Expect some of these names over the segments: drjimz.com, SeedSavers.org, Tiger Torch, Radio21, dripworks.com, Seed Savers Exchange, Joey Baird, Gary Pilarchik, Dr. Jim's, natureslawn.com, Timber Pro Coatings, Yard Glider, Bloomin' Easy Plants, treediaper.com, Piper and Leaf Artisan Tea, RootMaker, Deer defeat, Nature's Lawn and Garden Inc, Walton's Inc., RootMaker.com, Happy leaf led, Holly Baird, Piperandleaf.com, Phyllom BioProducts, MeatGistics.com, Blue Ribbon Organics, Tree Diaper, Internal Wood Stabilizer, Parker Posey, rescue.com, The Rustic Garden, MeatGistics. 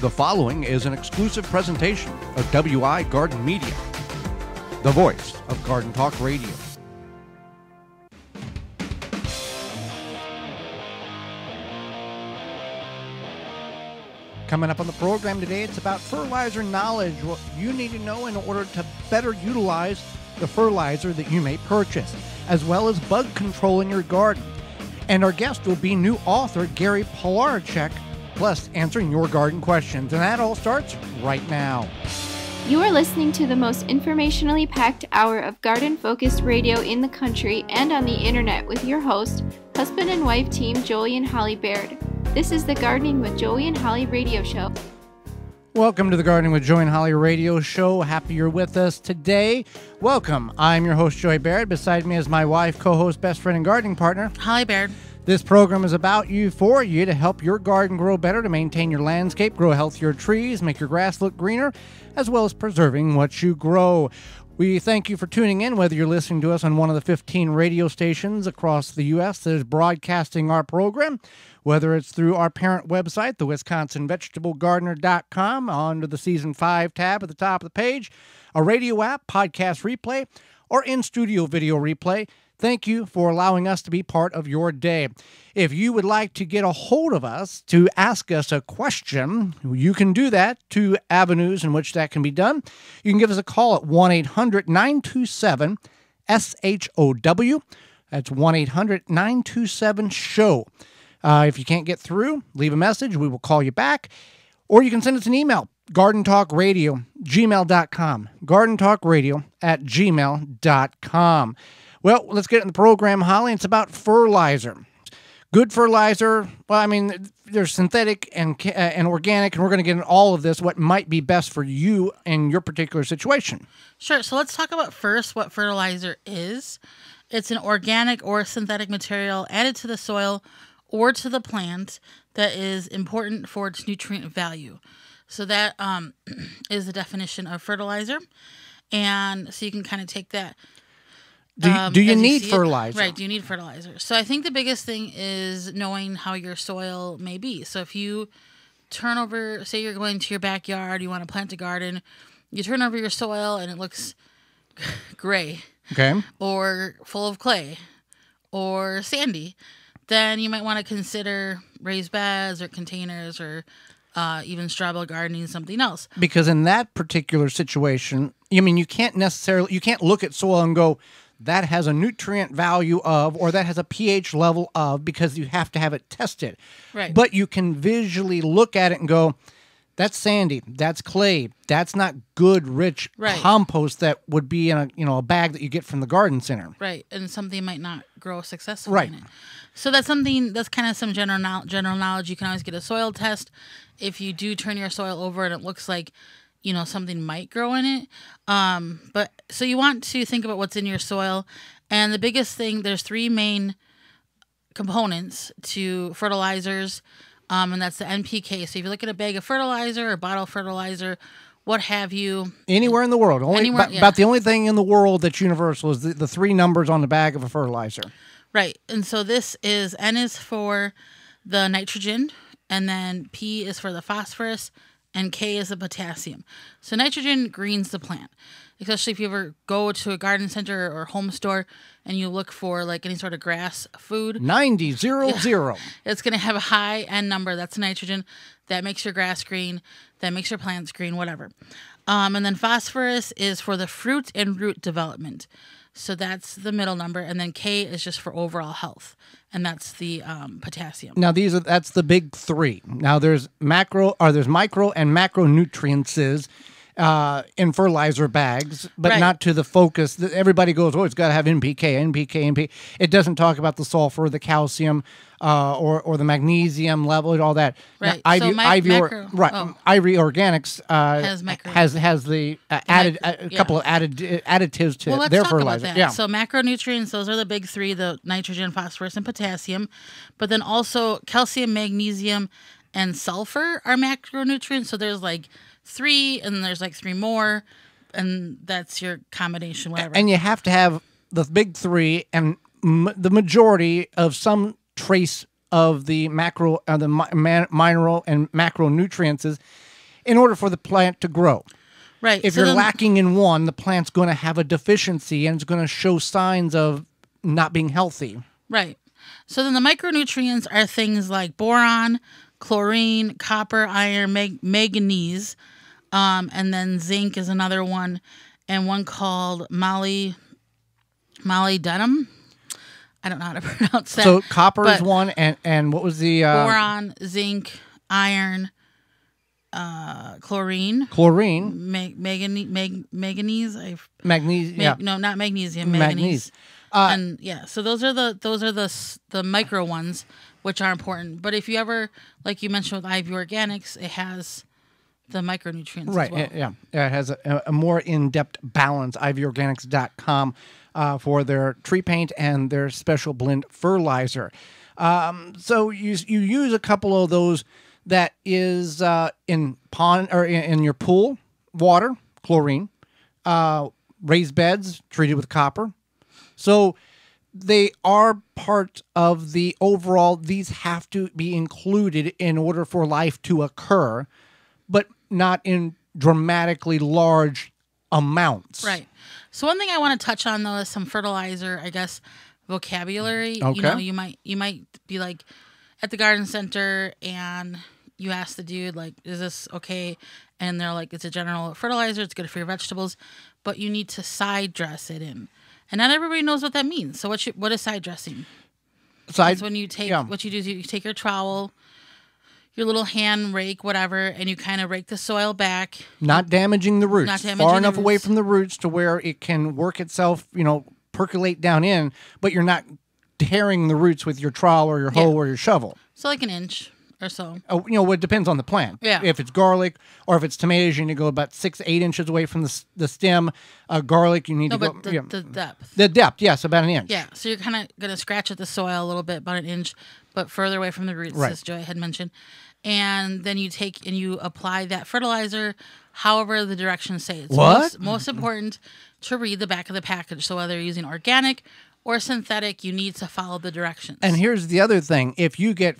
The following is an exclusive presentation of WI Garden Media, the voice of Garden Talk Radio. Coming up on the program today, it's about fertilizer knowledge, what you need to know in order to better utilize the fertilizer that you may purchase, as well as bug control in your garden. And our guest will be new author Gary Pilarchik, plus answering your garden questions. And that all starts right now. You are listening to the most informationally packed hour of garden-focused radio in the country and on the internet with your host, husband and wife team Joey and Holly Baird. This is the Gardening with Joey and Holly radio show. Welcome to the Gardening with Joey and Holly radio show. Happy you're with us today. Welcome. I'm your host, Joey Baird. Beside me is my wife, co-host, best friend, and gardening partner, Holly Baird. This program is about you, for you, to help your garden grow better, to maintain your landscape, grow healthier trees, make your grass look greener, as well as preserving what you grow. We thank you for tuning in, whether you're listening to us on one of the 15 radio stations across the U.S. that is broadcasting our program, whether it's through our parent website, thewisconsinvegetablegardener.com, under the Season 5 tab at the top of the page, a radio app, podcast replay, or in-studio video replay. Thank you for allowing us to be part of your day. If you would like to get a hold of us to ask us a question, you can do that. Two avenues in which that can be done. You can give us a call at 1-800-927-SHOW. That's 1-800-927-SHOW. If you can't get through, leave a message. We will call you back. Or you can send us an email, gardentalkradio@gmail.com, gardentalkradio@gmail.com. Well, let's get in the program, Holly. It's about fertilizer. Good fertilizer. Well, I mean, there's synthetic and organic, and we're going to get into all of this, what might be best for you in your particular situation. Sure. So let's talk about first what fertilizer is. It's an organic or synthetic material added to the soil or to the plant that is important for its nutrient value. So that is the definition of fertilizer. And so you can kind of take that. Do you need fertilizer? Right, do you need fertilizer? So I think the biggest thing is knowing how your soil may be. So if you turn over, say you're going to your backyard, you want to plant a garden, you turn over your soil and it looks gray, okay, or full of clay, or sandy, then you might want to consider raised beds or containers or even strawberry gardening, something else. Because in that particular situation, I mean, you can't look at soil and go, that has a nutrient value of, or that has a pH level of, because you have to have it tested. Right. But you can visually look at it and go, that's sandy, that's clay, that's not good, rich compost that would be in a a bag that you get from the garden center. Right, and something might not grow successfully in it. So that's something, that's kind of some general knowledge. You can always get a soil test. If you do turn your soil over and it looks like, you know, something might grow in it. But so you want to think about what's in your soil. And the biggest thing, there's three main components to fertilizers, and that's the NPK. So if you look at a bag of fertilizer or bottle fertilizer, what have you. Anywhere in the world. About the only thing in the world that's universal is the three numbers on the bag of a fertilizer. Right. And so this is, N is for the nitrogen, and then P is for the phosphorus, and K is the potassium. So nitrogen greens the plant, especially if you ever go to a garden center or home store and you look for like any sort of grass food. 90. It's going to have a high N number. That's nitrogen. That makes your grass green. That makes your plants green, whatever. And then phosphorus is for the fruit and root development. So that's the middle number, and then K is just for overall health, and that's the potassium. Now that's the big three. Now there's micro and macronutrients in fertilizer bags, but not to the focus. Everybody goes, oh, it's got to have NPK. It doesn't talk about the sulfur, the calcium, or the magnesium level and all that. Right. Now, Ivory Organics has the additives to their fertilizer. Yeah. So macronutrients, those are the big three: the nitrogen, phosphorus, and potassium. But then also calcium, magnesium, and sulfur are macronutrients. So there's like three, and there's like three more, and that's your combination, whatever. And you have to have the big three and the majority of some trace of the mineral and macronutrients in order for the plant to grow. Right. If you're lacking in one, the plant's going to have a deficiency and it's going to show signs of not being healthy. Right. So then the micronutrients are things like boron, chlorine, copper, iron, manganese, and then zinc is another one, and one called molybdenum. I don't know how to pronounce that. So copper is one, and what was the... boron, zinc, iron, chlorine. Chlorine. Manganese. Magnesium. Yeah. No, not magnesium. Manganese. And yeah, so those are the micro ones, which are important. But if you ever, like you mentioned with Ivory Organics, it has the micronutrients as well. Yeah, it has a more in-depth balance. IvoryOrganics.com for their tree paint and their special blend fertilizer. So you use a couple of those. That is in pond or in your pool water, chlorine, raised beds treated with copper. So they are part of the overall. These have to be included in order for life to occur, but not in dramatically large amounts. Right. So one thing I want to touch on though is some fertilizer, I guess, vocabulary. Okay. You know, you might be like at the garden center and you ask the dude, like, is this okay? And they're like, it's a general fertilizer. It's good for your vegetables, but you need to side dress it in. And not everybody knows what that means. So what is side dressing? That's when you take, what you do is you take your trowel, your little hand rake, whatever, and you kind of rake the soil back. Not damaging the roots. Not damaging far enough away from the roots to where it can work itself, you know, percolate down in, but you're not tearing the roots with your trowel or your hoe or your shovel. So like an inch or so. Oh, you know, it depends on the plant. Yeah. If it's garlic or if it's tomatoes, you need to go about 6 to 8 inches away from the stem. Garlic, you need to go... the depth. The depth, yes, about an inch. Yeah, so you're kind of going to scratch at the soil a little bit, about an inch, but further away from the roots, as Joy had mentioned. And then you take and you apply that fertilizer, however the directions say. It's most important to read the back of the package. So whether you're using organic or synthetic, you need to follow the directions. And here's the other thing. If you get,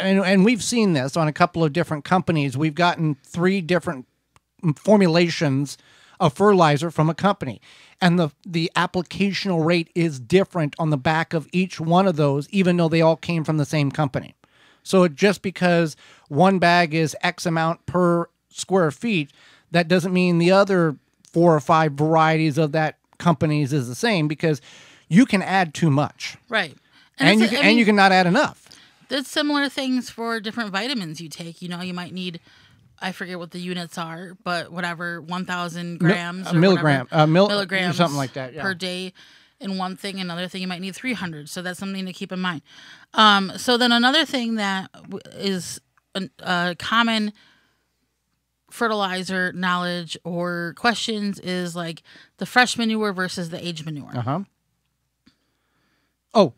and we've seen this on a couple of different companies, we've gotten 3 different formulations of fertilizer from a company. And the applicational rate is different on the back of each one of those, even though they all came from the same company. So just because one bag is X amount per square feet, that doesn't mean the other 4 or 5 varieties of that companies is the same, because you can add too much. Right. And you can not add enough. There's similar things for different vitamins you take. You know, you might need, I forget what the units are, but whatever, 1,000 grams. Milligrams. Something like that. Yeah. Per day in one thing. Another thing, you might need 300. So that's something to keep in mind. So then another thing that is a common fertilizer knowledge or questions is like the fresh manure versus the aged manure. Uh-huh. Oh,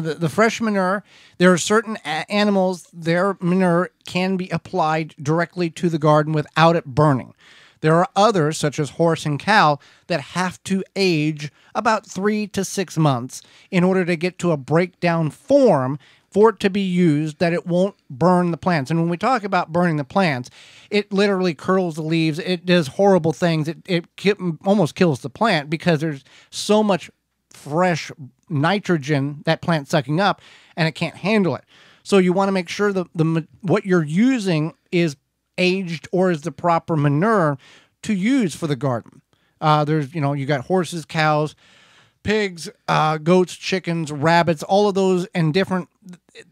the fresh manure, there are certain animals, their manure can be applied directly to the garden without it burning. There are others, such as horse and cow, that have to age about 3 to 6 months in order to get to a breakdown form for it to be used, that it won't burn the plants. And when we talk about burning the plants, it literally curls the leaves. It does horrible things. It almost kills the plant because there's so much fresh nitrogen that plant's sucking up, and it can't handle it. So you want to make sure that what you're using is aged or is the proper manure to use for the garden. There's, you know, you got horses, cows, pigs, goats, chickens, rabbits, all of those, and different.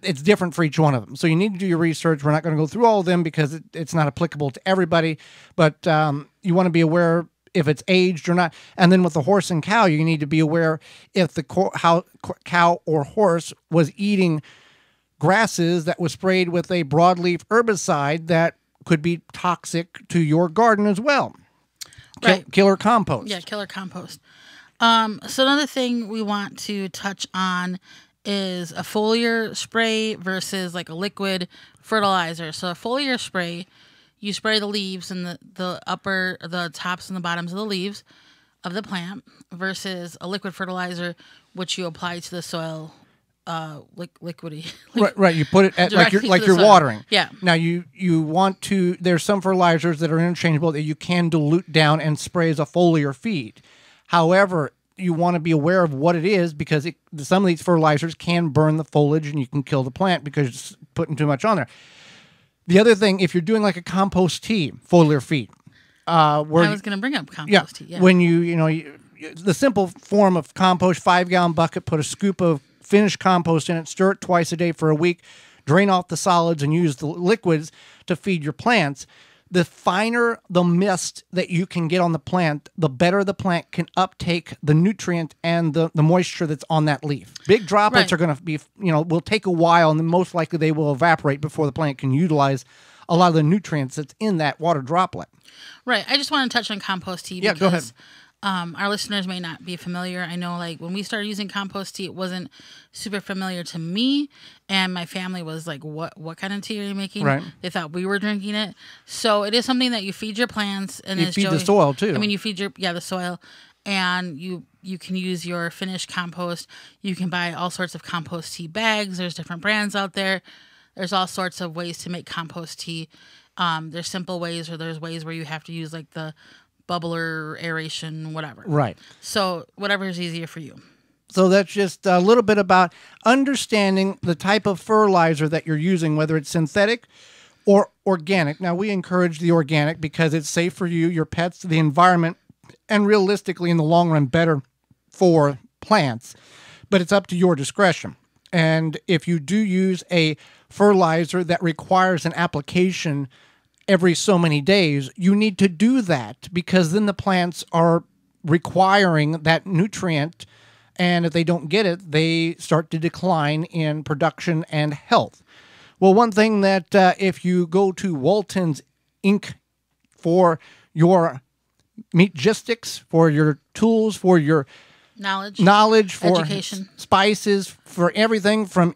It's different for each one of them. So you need to do your research. We're not going to go through all of them because it's not applicable to everybody. But you want to be aware if it's aged or not. And then with the horse and cow, you need to be aware if the cow or horse was eating grasses that was sprayed with a broadleaf herbicide that could be toxic to your garden as well. Right. Killer compost. Yeah, killer compost. So another thing we want to touch on is a foliar spray versus like a liquid fertilizer. So a foliar spray, you spray the leaves and the tops and the bottoms of the leaves of the plant versus a liquid fertilizer, which you apply to the soil liquidy. Right. You put it at, like you're watering. Yeah. Now you want to. There's some fertilizers that are interchangeable that you can dilute down and spray as a foliar feed. However, you want to be aware of what it is, because some of these fertilizers can burn the foliage and you can kill the plant because you're just putting too much on there. The other thing, if you're doing like a compost tea, foliar feed. I was going to bring up compost tea. Yeah. When the simple form of compost, 5-gallon bucket, put a scoop of finished compost in it, stir it twice a day for a week, drain off the solids and use the liquids to feed your plants. The finer the mist that you can get on the plant, the better the plant can uptake the nutrient and the moisture that's on that leaf. Big droplets are going to be, will take a while, and then most likely they will evaporate before the plant can utilize a lot of the nutrients that's in that water droplet. Right. I just want to touch on compost tea because, go ahead. Our listeners may not be familiar. I know, like, when we started using compost tea, it wasn't super familiar to me, and my family was like, what kind of tea are you making? Right. They thought we were drinking it. So it is something that you feed your plants. And you feed the soil, too. I mean, you feed the soil, and you can use your finished compost. You can buy all sorts of compost tea bags. There's different brands out there. There's all sorts of ways to make compost tea. There's simple ways, or there's ways where you have to use, like, the bubbler, aeration, whatever. Right. So whatever is easier for you. So that's just a little bit about understanding the type of fertilizer that you're using, whether it's synthetic or organic. Now, we encourage the organic because it's safe for you, your pets, the environment, and realistically, in the long run, better for plants. But it's up to your discretion. And if you do use a fertilizer that requires an application every so many days, you need to do that, because then the plants are requiring that nutrient, and if they don't get it, they start to decline in production and health. Well, one thing that if you go to Walton's Inc. for your MeatGistics, for your tools, for your knowledge for education, spices, for everything from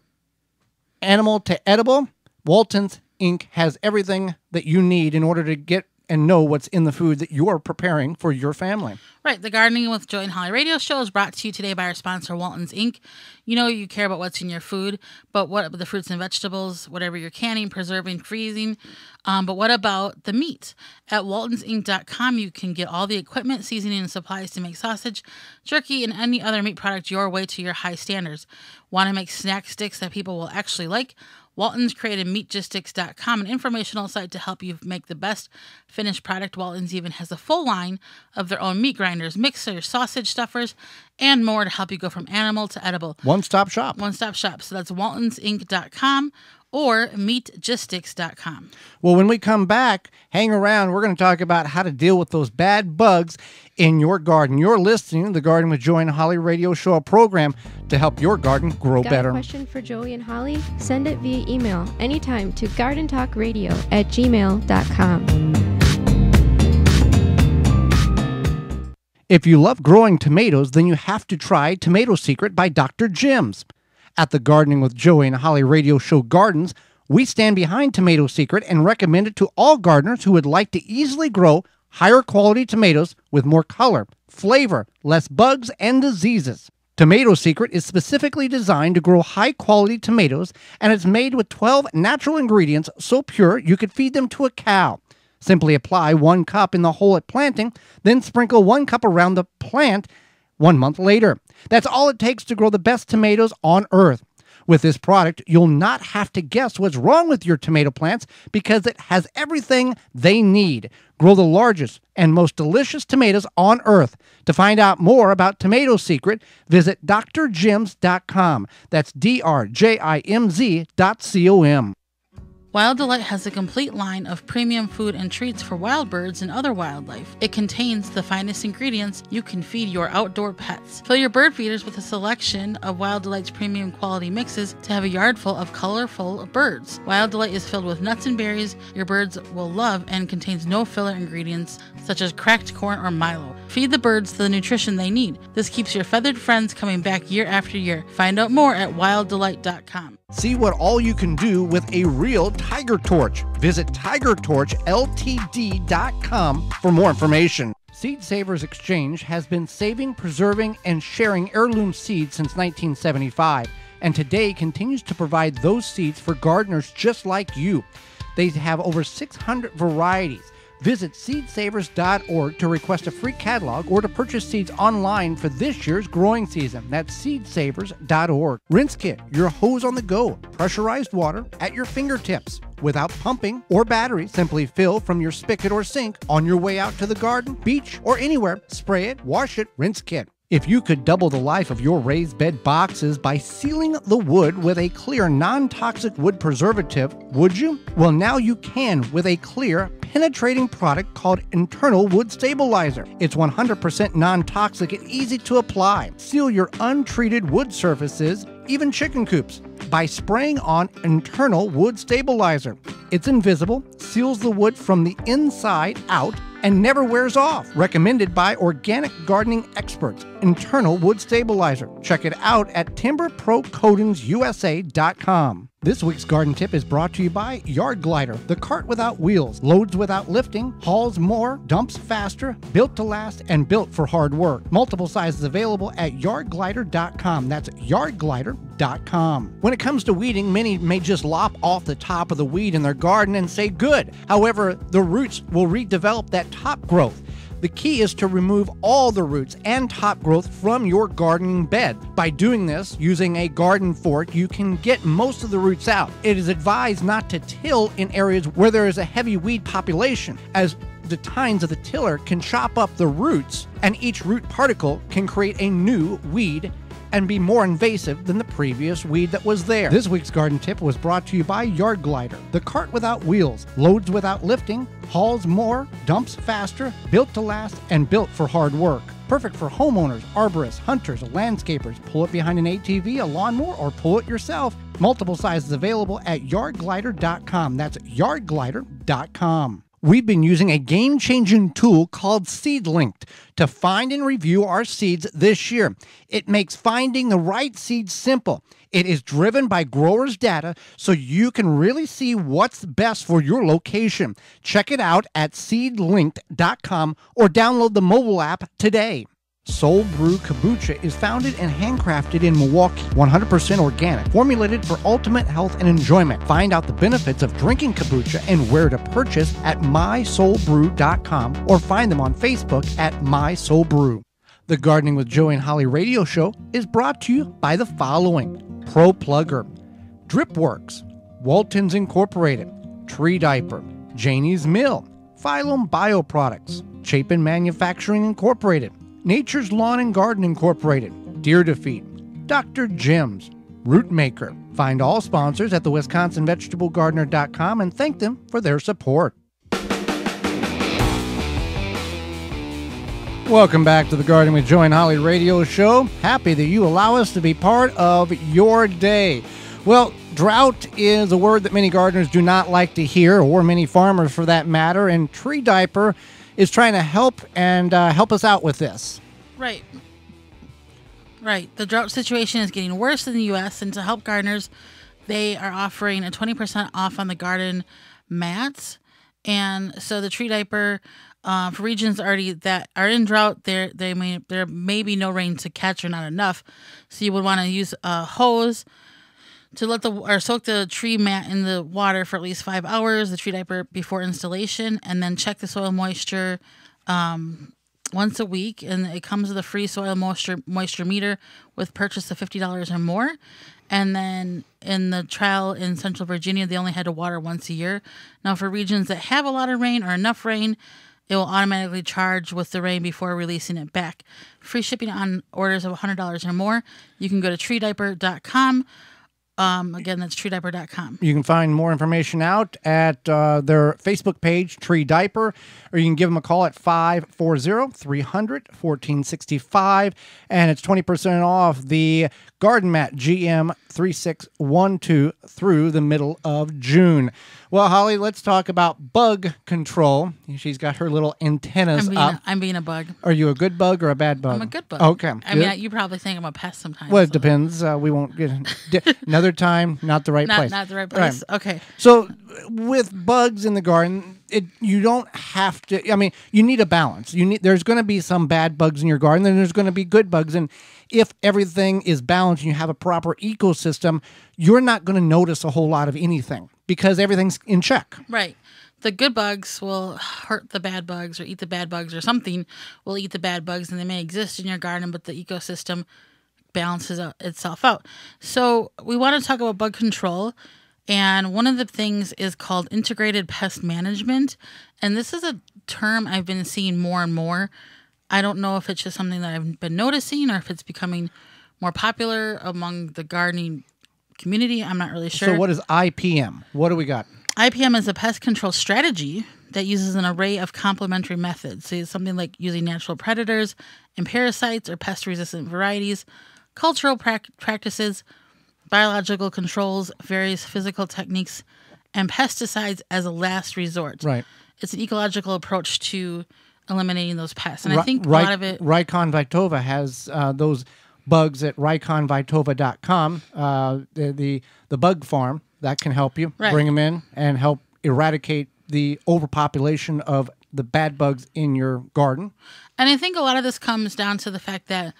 animal to edible, Walton's Inc. has everything that you need in order to get and know what's in the food that you're preparing for your family. Right. The Gardening with Joy and Holly radio show is brought to you today by our sponsor, Walton's Inc. You know, you care about what's in your food, but what about the fruits and vegetables, whatever you're canning, preserving, freezing, but what about the meat? At waltonsinc.com, you can get all the equipment, seasoning, and supplies to make sausage, jerky, and any other meat product your way to your high standards. Want to make snack sticks that people will actually like? Walton's created MeatGistics.com, an informational site to help you make the best finished product. Walton's even has a full line of their own meat grinders, mixers, sausage stuffers, and more to help you go from animal to edible. One-stop shop. One-stop shop. So that's waltonsinc.com or meatgistics.com. Well, when we come back, hang around. We're going to talk about how to deal with those bad bugs in your garden. You're listening to the Garden with Joey and Holly radio show, a program to help your garden grow better. Got a question for Joey and Holly? Send it via email anytime to gardentalkradio@gmail.com. If you love growing tomatoes, then you have to try Tomato Secret by Dr. Jim's. At the Gardening with Joey and Holly radio show gardens, we stand behind Tomato Secret and recommend it to all gardeners who would like to easily grow higher quality tomatoes with more color, flavor, less bugs, and diseases. Tomato Secret is specifically designed to grow high quality tomatoes, and it's made with 12 natural ingredients so pure you could feed them to a cow. Simply apply 1 cup in the hole at planting, then sprinkle 1 cup around the plant 1 month later. That's all it takes to grow the best tomatoes on earth. With this product, you'll not have to guess what's wrong with your tomato plants, because it has everything they need. Grow the largest and most delicious tomatoes on earth. To find out more about Tomato Secret, visit drjims.com. That's drjimz.com. Wild Delight has a complete line of premium food and treats for wild birds and other wildlife. It contains the finest ingredients you can feed your outdoor pets. Fill your bird feeders with a selection of Wild Delight's premium quality mixes to have a yard full of colorful birds. Wild Delight is filled with nuts and berries your birds will love and contains no filler ingredients such as cracked corn or milo. Feed the birds the nutrition they need. This keeps your feathered friends coming back year after year. Find out more at wilddelight.com. See what all you can do with a real Tiger Torch. Visit tigertorchltd.com for more information. Seed Savers Exchange has been saving, preserving, and sharing heirloom seeds since 1975. and today continues to provide those seeds for gardeners just like you. They have over 600 varieties. Visit SeedSavers.org to request a free catalog or to purchase seeds online for this year's growing season. That's SeedSavers.org. Rinse Kit, your hose on the go. Pressurized water at your fingertips. Without pumping or battery, simply fill from your spigot or sink on your way out to the garden, beach, or anywhere. Spray it, wash it, Rinse Kit. If you could double the life of your raised bed boxes by sealing the wood with a clear non-toxic wood preservative, would you? Well, now you can with a clear penetrating product called Internal Wood Stabilizer. It's 100% non-toxic and easy to apply. Seal your untreated wood surfaces, even chicken coops, by spraying on Internal Wood Stabilizer. It's invisible, seals the wood from the inside out, and never wears off. Recommended by organic gardening experts, Internal Wood Stabilizer. Check it out at TimberProCoatingsUSA.com. This week's garden tip is brought to you by Yard Glider, the cart without wheels, loads without lifting, hauls more, dumps faster, built to last, and built for hard work. Multiple sizes available at yardglider.com. That's yardglider.com. When it comes to weeding, many may just lop off the top of the weed in their garden and say good. However, the roots will redevelop that top growth. The key is to remove all the roots and top growth from your gardening bed. By doing this, using a garden fork, you can get most of the roots out. It is advised not to till in areas where there is a heavy weed population, as the tines of the tiller can chop up the roots, and each root particle can create a new weed and be more invasive than the previous weed that was there. This week's garden tip was brought to you by Yard Glider, the cart without wheels, loads without lifting, hauls more, dumps faster, built to last, and built for hard work. Perfect for homeowners, arborists, hunters, landscapers. Pull it behind an ATV, a lawnmower, or pull it yourself. Multiple sizes available at yardglider.com. That's yardglider.com. We've been using a game-changing tool called Seed Linked to find and review our seeds this year. It makes finding the right seeds simple. It is driven by growers' data, so you can really see what's best for your location. Check it out at seedlinked.com or download the mobile app today. Soul Brew Kombucha is founded and handcrafted in Milwaukee, 100% organic, formulated for ultimate health and enjoyment. Find out the benefits of drinking kombucha and where to purchase at mysoulbrew.com or find them on Facebook at mysoulbrew. The Gardening with Joey and Holly radio show is brought to you by the following: Pro Plugger, Dripworks, Walton's Incorporated, Tree Diaper, Janie's Mill, Phyllom BioProducts, Chapin Manufacturing Incorporated, Nature's Lawn and Garden Incorporated, Deer Defeat, Dr. Jim's, RootMaker. Find all sponsors at thewisconsinvegetablegardener.com and thank them for their support. Welcome back to the Garden with Joey and Holly radio show. Happy that you allow us to be part of your day. Well, drought is a word that many gardeners do not like to hear, or many farmers for that matter, and Tree Diaper is trying to help and help us out with this. Right. Right. The drought situation is getting worse in the U.S., and to help gardeners, they are offering a 20% off on the garden mats. And so the Tree Diaper, for regions already that are in drought, there may be no rain to catch or not enough. So you would want to use a hose to soak the tree mat in the water for at least 5 hours, the Tree Diaper before installation, and then check the soil moisture once a week. And it comes with a free soil moisture meter with purchase of $50 or more. And then in the trial in Central Virginia, they only had to water once a year. Now for regions that have a lot of rain or enough rain, it will automatically charge with the rain before releasing it back. Free shipping on orders of $100 or more. You can go to treediaper.com. Again, that's treediaper.com. You can find more information out at their Facebook page, Tree Diaper, or you can give them a call at 540-300-1465, and it's 20% off the Garden Mat GM 3612 through the middle of June. Well, Holly, let's talk about bug control. She's got her little antennas up. I'm being a bug. Are you a good bug or a bad bug? I'm a good bug. Okay. I mean, you probably think I'm a pest sometimes. Well, it depends. We won't get another time. Not the right place. Not the right place. Right. Okay. So with bugs in the garden, you don't have to. I mean, you need a balance. There's going to be some bad bugs in your garden, and there's going to be good bugs. And if everything is balanced and you have a proper ecosystem, you're not going to notice a whole lot of anything because everything's in check. Right. The good bugs will hurt the bad bugs or eat the bad bugs, or something will eat the bad bugs, and they may exist in your garden, but the ecosystem balances itself out. So we want to talk about bug control. And one of the things is called integrated pest management. And this is a term I've been seeing more and more. I don't know if it's just something that I've been noticing or if it's becoming more popular among the gardening community. I'm not really sure. So what is IPM? What do we got? IPM is a pest control strategy that uses an array of complementary methods. So it's something like using natural predators and parasites or pest-resistant varieties, cultural practices, biological controls, various physical techniques, and pesticides as a last resort. Right. It's an ecological approach to eliminating those pests. And I think a lot of it... RinconVitova has those bugs at RinconVitova.com, the bug farm. That can help you bring them in and help eradicate the overpopulation of the bad bugs in your garden. And I think a lot of this comes down to the fact that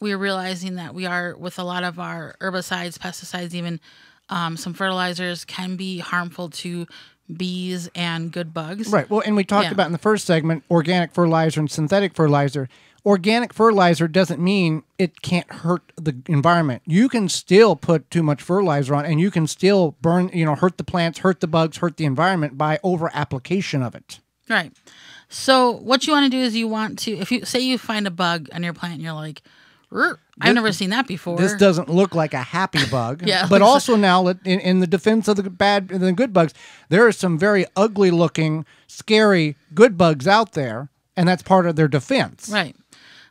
we're realizing that we are, with a lot of our herbicides, pesticides, even some fertilizers, can be harmful to bees and good bugs. Right. Well, and we talked about in the first segment, organic fertilizer and synthetic fertilizer. Organic fertilizer doesn't mean it can't hurt the environment. You can still put too much fertilizer on, and you can still burn, you know, hurt the plants, hurt the bugs, hurt the environment by over application of it. Right. So what you want to do is you want to, if you say you find a bug on your plant and you're like, I've never seen that before. This doesn't look like a happy bug. But also now, in the defense of the bad and the good bugs, there are some very ugly looking, scary good bugs out there, and that's part of their defense. Right.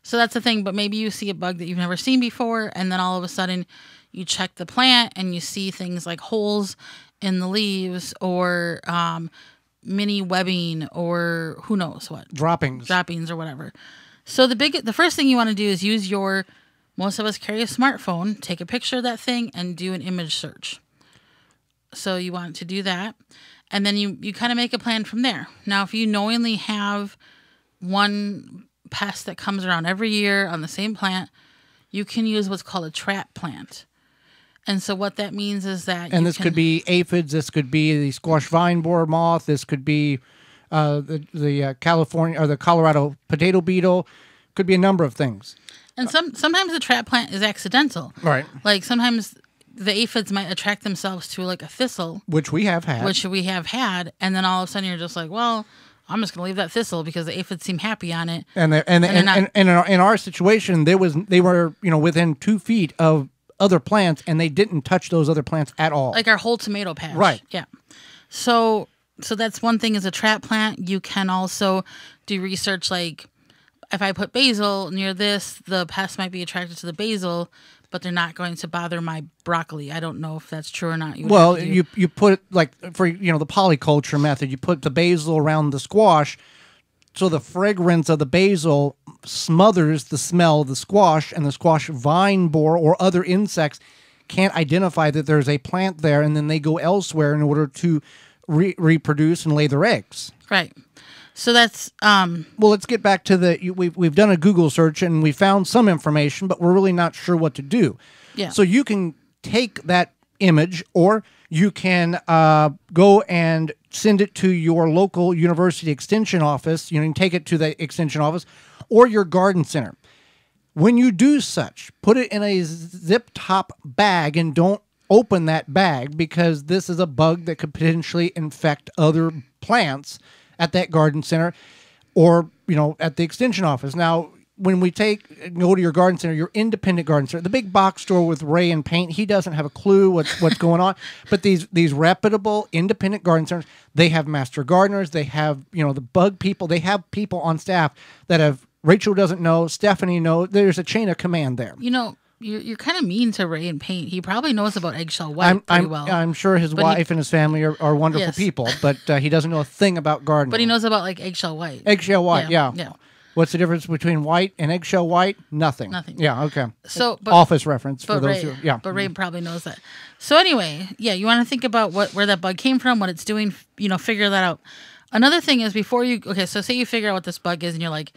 So that's the thing, but maybe you see a bug that you've never seen before, and then all of a sudden you check the plant and you see things like holes in the leaves or mini webbing or who knows what. Droppings. Droppings or whatever. So the first thing you want to do is use your, most of us carry a smartphone, take a picture of that thing and do an image search. So you want to do that. And then you kind of make a plan from there. Now, if you knowingly have one pest that comes around every year on the same plant, you can use what's called a trap plant. And so what that means is that and this could be aphids, this could be the squash vine borer moth, this could be the California or the Colorado potato beetle, could be a number of things. And sometimes the trap plant is accidental. Right. Like sometimes the aphids might attract themselves to like a thistle, which we have had. And then all of a sudden you're just like, well, I'm just going to leave that thistle because the aphids seem happy on it. And in our situation, they were within 2 feet of other plants, and they didn't touch those other plants at all. Like our whole tomato patch. Right. Yeah. So that's one thing is a trap plant. You can also do research like if I put basil near this, the pests might be attracted to the basil, but they're not going to bother my broccoli. I don't know if that's true or not. Well, you put it like for the polyculture method, you put the basil around the squash, so the fragrance of the basil smothers the smell of the squash, and the squash vine borer or other insects can't identify that there's a plant there, and then they go elsewhere in order to reproduce and lay their eggs. Right. So that's well, let's get back to we've done a Google search and we found some information, but we're really not sure what to do. Yeah. So you can take that image, or you can go and send it to your local university extension office. You can take it to the extension office or your garden center. When you do such, put it in a zip top bag and don't open that bag, because this is a bug that could potentially infect other plants at that garden center or, at the extension office. Now, when we go to your garden center, your independent garden center, the big box store with Ray and paint, he doesn't have a clue what's going on. But these reputable independent garden centers, they have master gardeners, they have, the bug people, they have people on staff that have, Rachel doesn't know, Stephanie knows, there's a chain of command there. You're kind of mean to Ray and paint. He probably knows about eggshell white pretty well. I'm sure his wife and his family are wonderful people, but he doesn't know a thing about gardening. But he knows about like eggshell white. Eggshell white, yeah. What's the difference between white and eggshell white? Nothing. Nothing. Yeah, okay. So, office reference for those who, yeah. But Ray probably knows that. So anyway, you want to think about where that bug came from, what it's doing, figure that out. Another thing is before you, okay, so say you figure out what this bug is and you're like,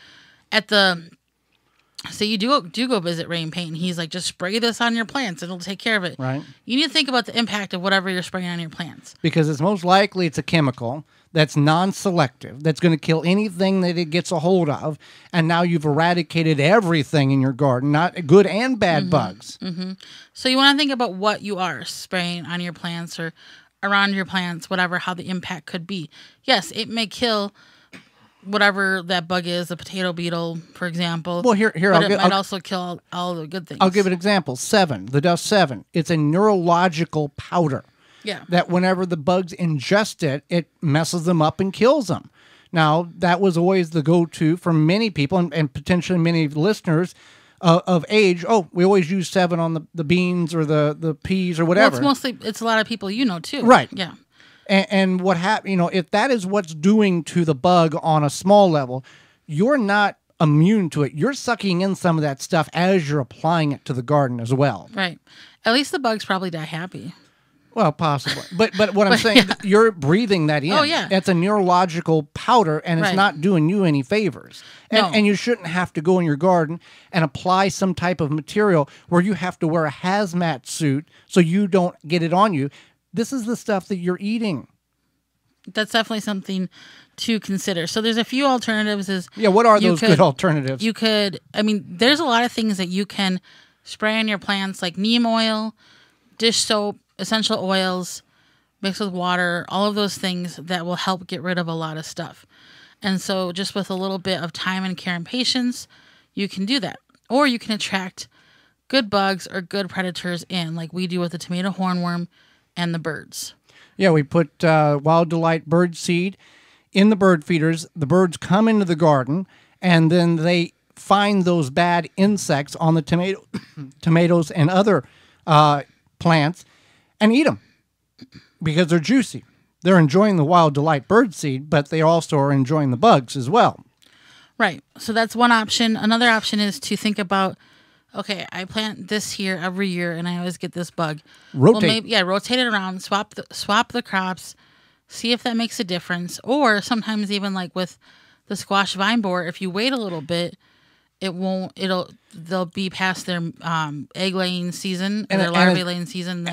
so you do go visit Ray and Paint, and he's like, just spray this on your plants, and it'll take care of it. Right. You need to think about the impact of whatever you're spraying on your plants. Because it's most likely it's a chemical that's non-selective, that's going to kill anything that it gets a hold of, and now you've eradicated everything in your garden, not good and bad bugs. Mm-hmm. So you want to think about what you are spraying on your plants or around your plants, whatever, how the impact could be. Yes, it may kill whatever that bug is, the potato beetle, for example. Well, I'll also kill all the good things. I'll give an example. The dust 7. It's a neurological powder. Yeah. That whenever the bugs ingest it, it messes them up and kills them. Now, that was always the go-to for many people and potentially many listeners of age. Oh, we always use 7 on the beans or the peas or whatever. Well, it's a lot of people you know, too. Right. Yeah. And what happened, you know, if that is what's doing to the bug on a small level, you're not immune to it. You're sucking in some of that stuff as you're applying it to the garden as well. Right. At least the bugs probably die happy. Well, possibly. But what I'm saying, yeah. You're breathing that in. Oh, yeah. That's a neurological powder, and it's not doing you any favors. And you shouldn't have to go in your garden and apply some type of material where you have to wear a hazmat suit so you don't get it on you. This is the stuff that you're eating. That's definitely something to consider. So there's a few alternatives. What are those good alternatives? There's a lot of things that you can spray on your plants, like neem oil, dish soap, essential oils, mixed with water, all of those things that will help get rid of a lot of stuff. And so just with a little bit of time and care and patience, you can do that. Or you can attract good bugs or good predators in, like we do with the tomato hornworm, and the birds. Yeah, we put Wild Delight bird seed in the bird feeders. The birds come into the garden, and then they find those bad insects on the tomatoes and other plants and eat them because they're juicy. They're enjoying the Wild Delight bird seed, but they also are enjoying the bugs as well. Right. So that's one option. Another option is to think about, okay, I plant this here every year, and I always get this bug. Rotate. Well, rotate it around, swap the crops, see if that makes a difference. Or sometimes even like with the squash vine borer, if you wait a little bit, they'll be past their egg laying season and their larvae laying season.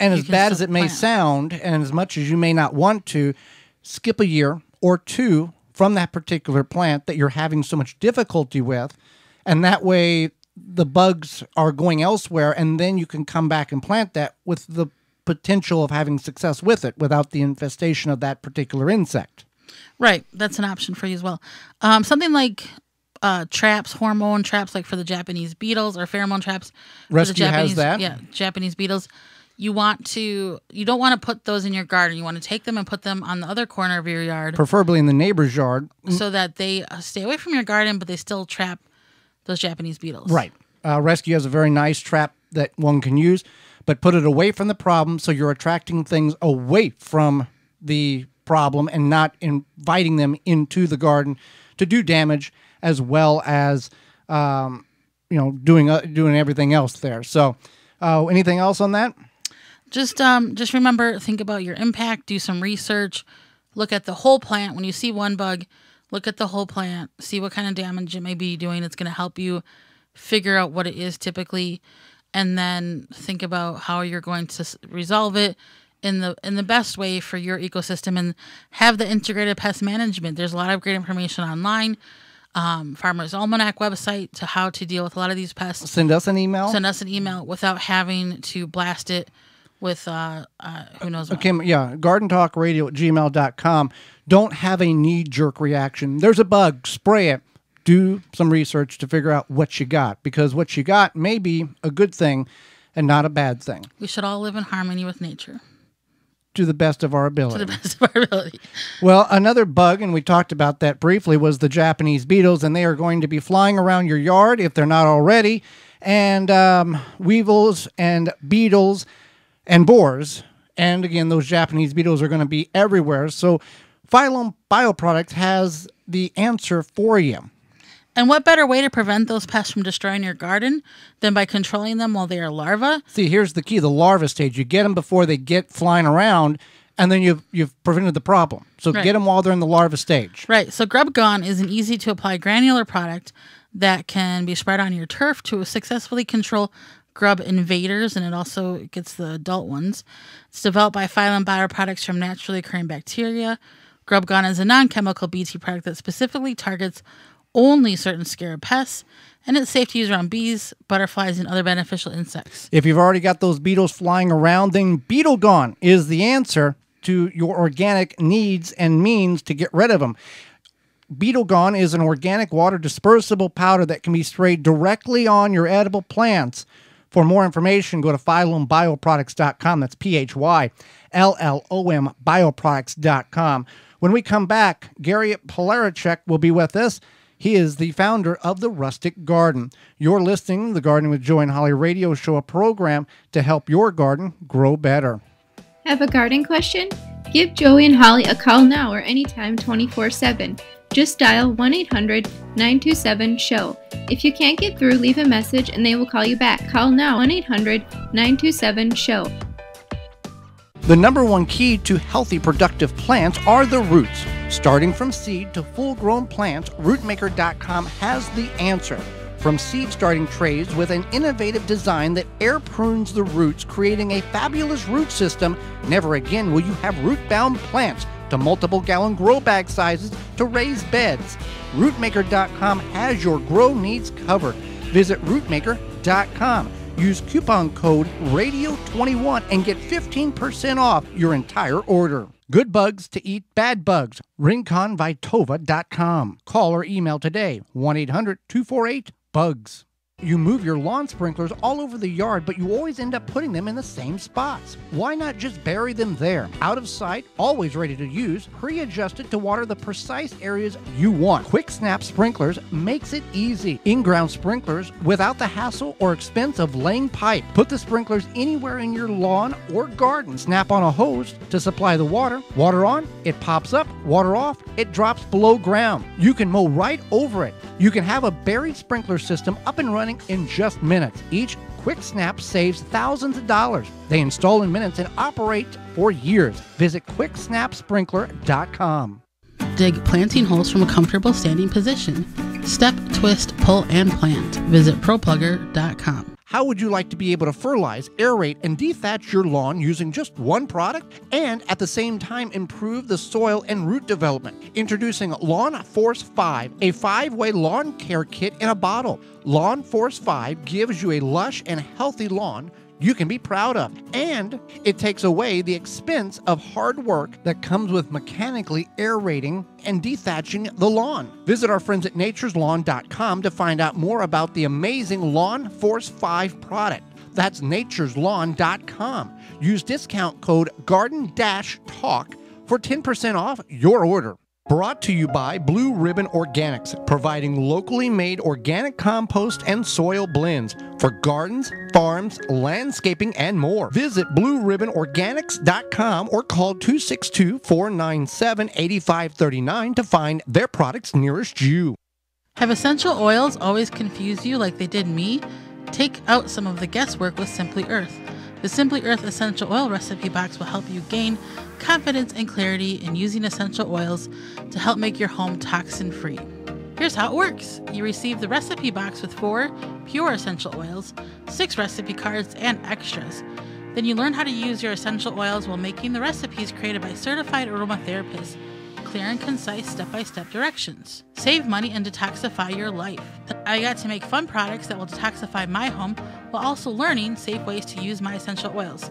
And as bad as it may sound, and as much as you may not want to, skip a year or two from that particular plant that you're having so much difficulty with, and that way the bugs are going elsewhere, and then you can come back and plant that with the potential of having success with it without the infestation of that particular insect. Right. That's an option for you as well. Something like traps, hormone traps, like for the Japanese beetles, or pheromone traps. Rescue has that. Yeah, Japanese beetles. You don't want to put those in your garden. You want to take them and put them on the other corner of your yard. Preferably in the neighbor's yard. So that they stay away from your garden, but they still trap those Japanese beetles. Right. Rescue has a very nice trap that one can use, but put it away from the problem, so you're attracting things away from the problem and not inviting them into the garden to do damage, as well as doing everything else there. So anything else on that? Just remember, think about your impact, do some research, look at the whole plant. When you see one bug, look at the whole plant, see what kind of damage it may be doing. It's going to help you figure out what it is typically, and then think about how you're going to resolve it in the best way for your ecosystem, and have the integrated pest management. There's a lot of great information online. Farmer's Almanac website to how to deal with a lot of these pests. Send us an email without having to blast it with who knows what. Okay, yeah, gardentalkradio@gmail.com. Don't have a knee-jerk reaction. There's a bug, spray it. Do some research to figure out what you got, because what you got may be a good thing and not a bad thing. We should all live in harmony with nature. To the best of our ability. To the best of our ability. Well, another bug, and we talked about that briefly, was the Japanese beetles, and they are going to be flying around your yard if they're not already, and weevils and beetles and borers. And again, those Japanese beetles are going to be everywhere. So Phyllom BioProducts has the answer for you. And what better way to prevent those pests from destroying your garden than by controlling them while they are larvae? See, here's the key, the larva stage. You get them before they get flying around, and then you've prevented the problem. So get them while they're in the larva stage. Right. So Grub Gone is an easy-to-apply granular product that can be spread on your turf to successfully control grub invaders, and it also gets the adult ones. It's developed by Phyllom BioProducts from naturally occurring bacteria. Grub Gone is a non-chemical BT product that specifically targets only certain scarab pests, and it's safe to use around bees, butterflies, and other beneficial insects. If you've already got those beetles flying around, then Beetle Gone is the answer to your organic needs and means to get rid of them. Beetle Gone is an organic water dispersible powder that can be sprayed directly on your edible plants. For more information, go to PhyllomBioProducts.com. That's P-H-Y-L-L-O-M Bioproducts.com. When we come back, Gary Pilarchik will be with us. He is the founder of The Rustic Garden. You're listening to the Garden with Joey and Holly radio show, a program to help your garden grow better. Have a garden question? Give Joey and Holly a call now or anytime 24/7. Just dial 1-800-927-SHOW. If you can't get through, leave a message and they will call you back. Call now, 1-800-927-SHOW. The number one key to healthy, productive plants are the roots. Starting from seed to full-grown plants, RootMaker.com has the answer. From seed starting trays with an innovative design that air prunes the roots, creating a fabulous root system, never again will you have root-bound plants, to multiple-gallon grow bag sizes, to raised beds. RootMaker.com has your grow needs covered. Visit RootMaker.com. Use coupon code RADIO21 and get 15% off your entire order. Good bugs to eat bad bugs. RinconVitova.com. Call or email today, 1-800-248-BUGS. You move your lawn sprinklers all over the yard, but you always end up putting them in the same spots. Why not just bury them there? Out of sight, always ready to use, pre-adjusted to water the precise areas you want. Quick Snap Sprinklers makes it easy. In-ground sprinklers without the hassle or expense of laying pipe. Put the sprinklers anywhere in your lawn or garden. Snap on a hose to supply the water. Water on, it pops up. Water off, it drops below ground. You can mow right over it. You can have a buried sprinkler system up and running in just minutes. Each Quick Snap saves thousands of dollars. They install in minutes and operate for years. Visit QuickSnapSprinkler.com. Dig planting holes from a comfortable standing position. Step, twist, pull, and plant. Visit ProPlugger.com. How would you like to be able to fertilize, aerate, and dethatch your lawn using just one product and at the same time improve the soil and root development? Introducing Lawn Force 5, a five-way lawn care kit in a bottle. Lawn Force 5 gives you a lush and healthy lawn you can be proud of, and it takes away the expense of hard work that comes with mechanically aerating and dethatching the lawn. Visit our friends at natureslawn.com to find out more about the amazing Lawn Force 5 product. That's natureslawn.com. Use discount code GARDEN-TALK for 10% off your order. Brought to you by Blue Ribbon Organics, providing locally made organic compost and soil blends for gardens, farms, landscaping, and more. Visit BlueRibbonOrganics.com or call 262-497-8539 to find their products nearest you. Have essential oils always confused you like they did me? Take out some of the guesswork with Simply Earth. The Simply Earth Essential Oil Recipe Box will help you gain confidence and clarity in using essential oils to help make your home toxin-free. Here's how it works. You receive the recipe box with 4 pure essential oils, 6 recipe cards, and extras. Then you learn how to use your essential oils while making the recipes created by certified aromatherapists. Clear and concise step-by-step directions. Save money and detoxify your life. I got to make fun products that will detoxify my home while also learning safe ways to use my essential oils.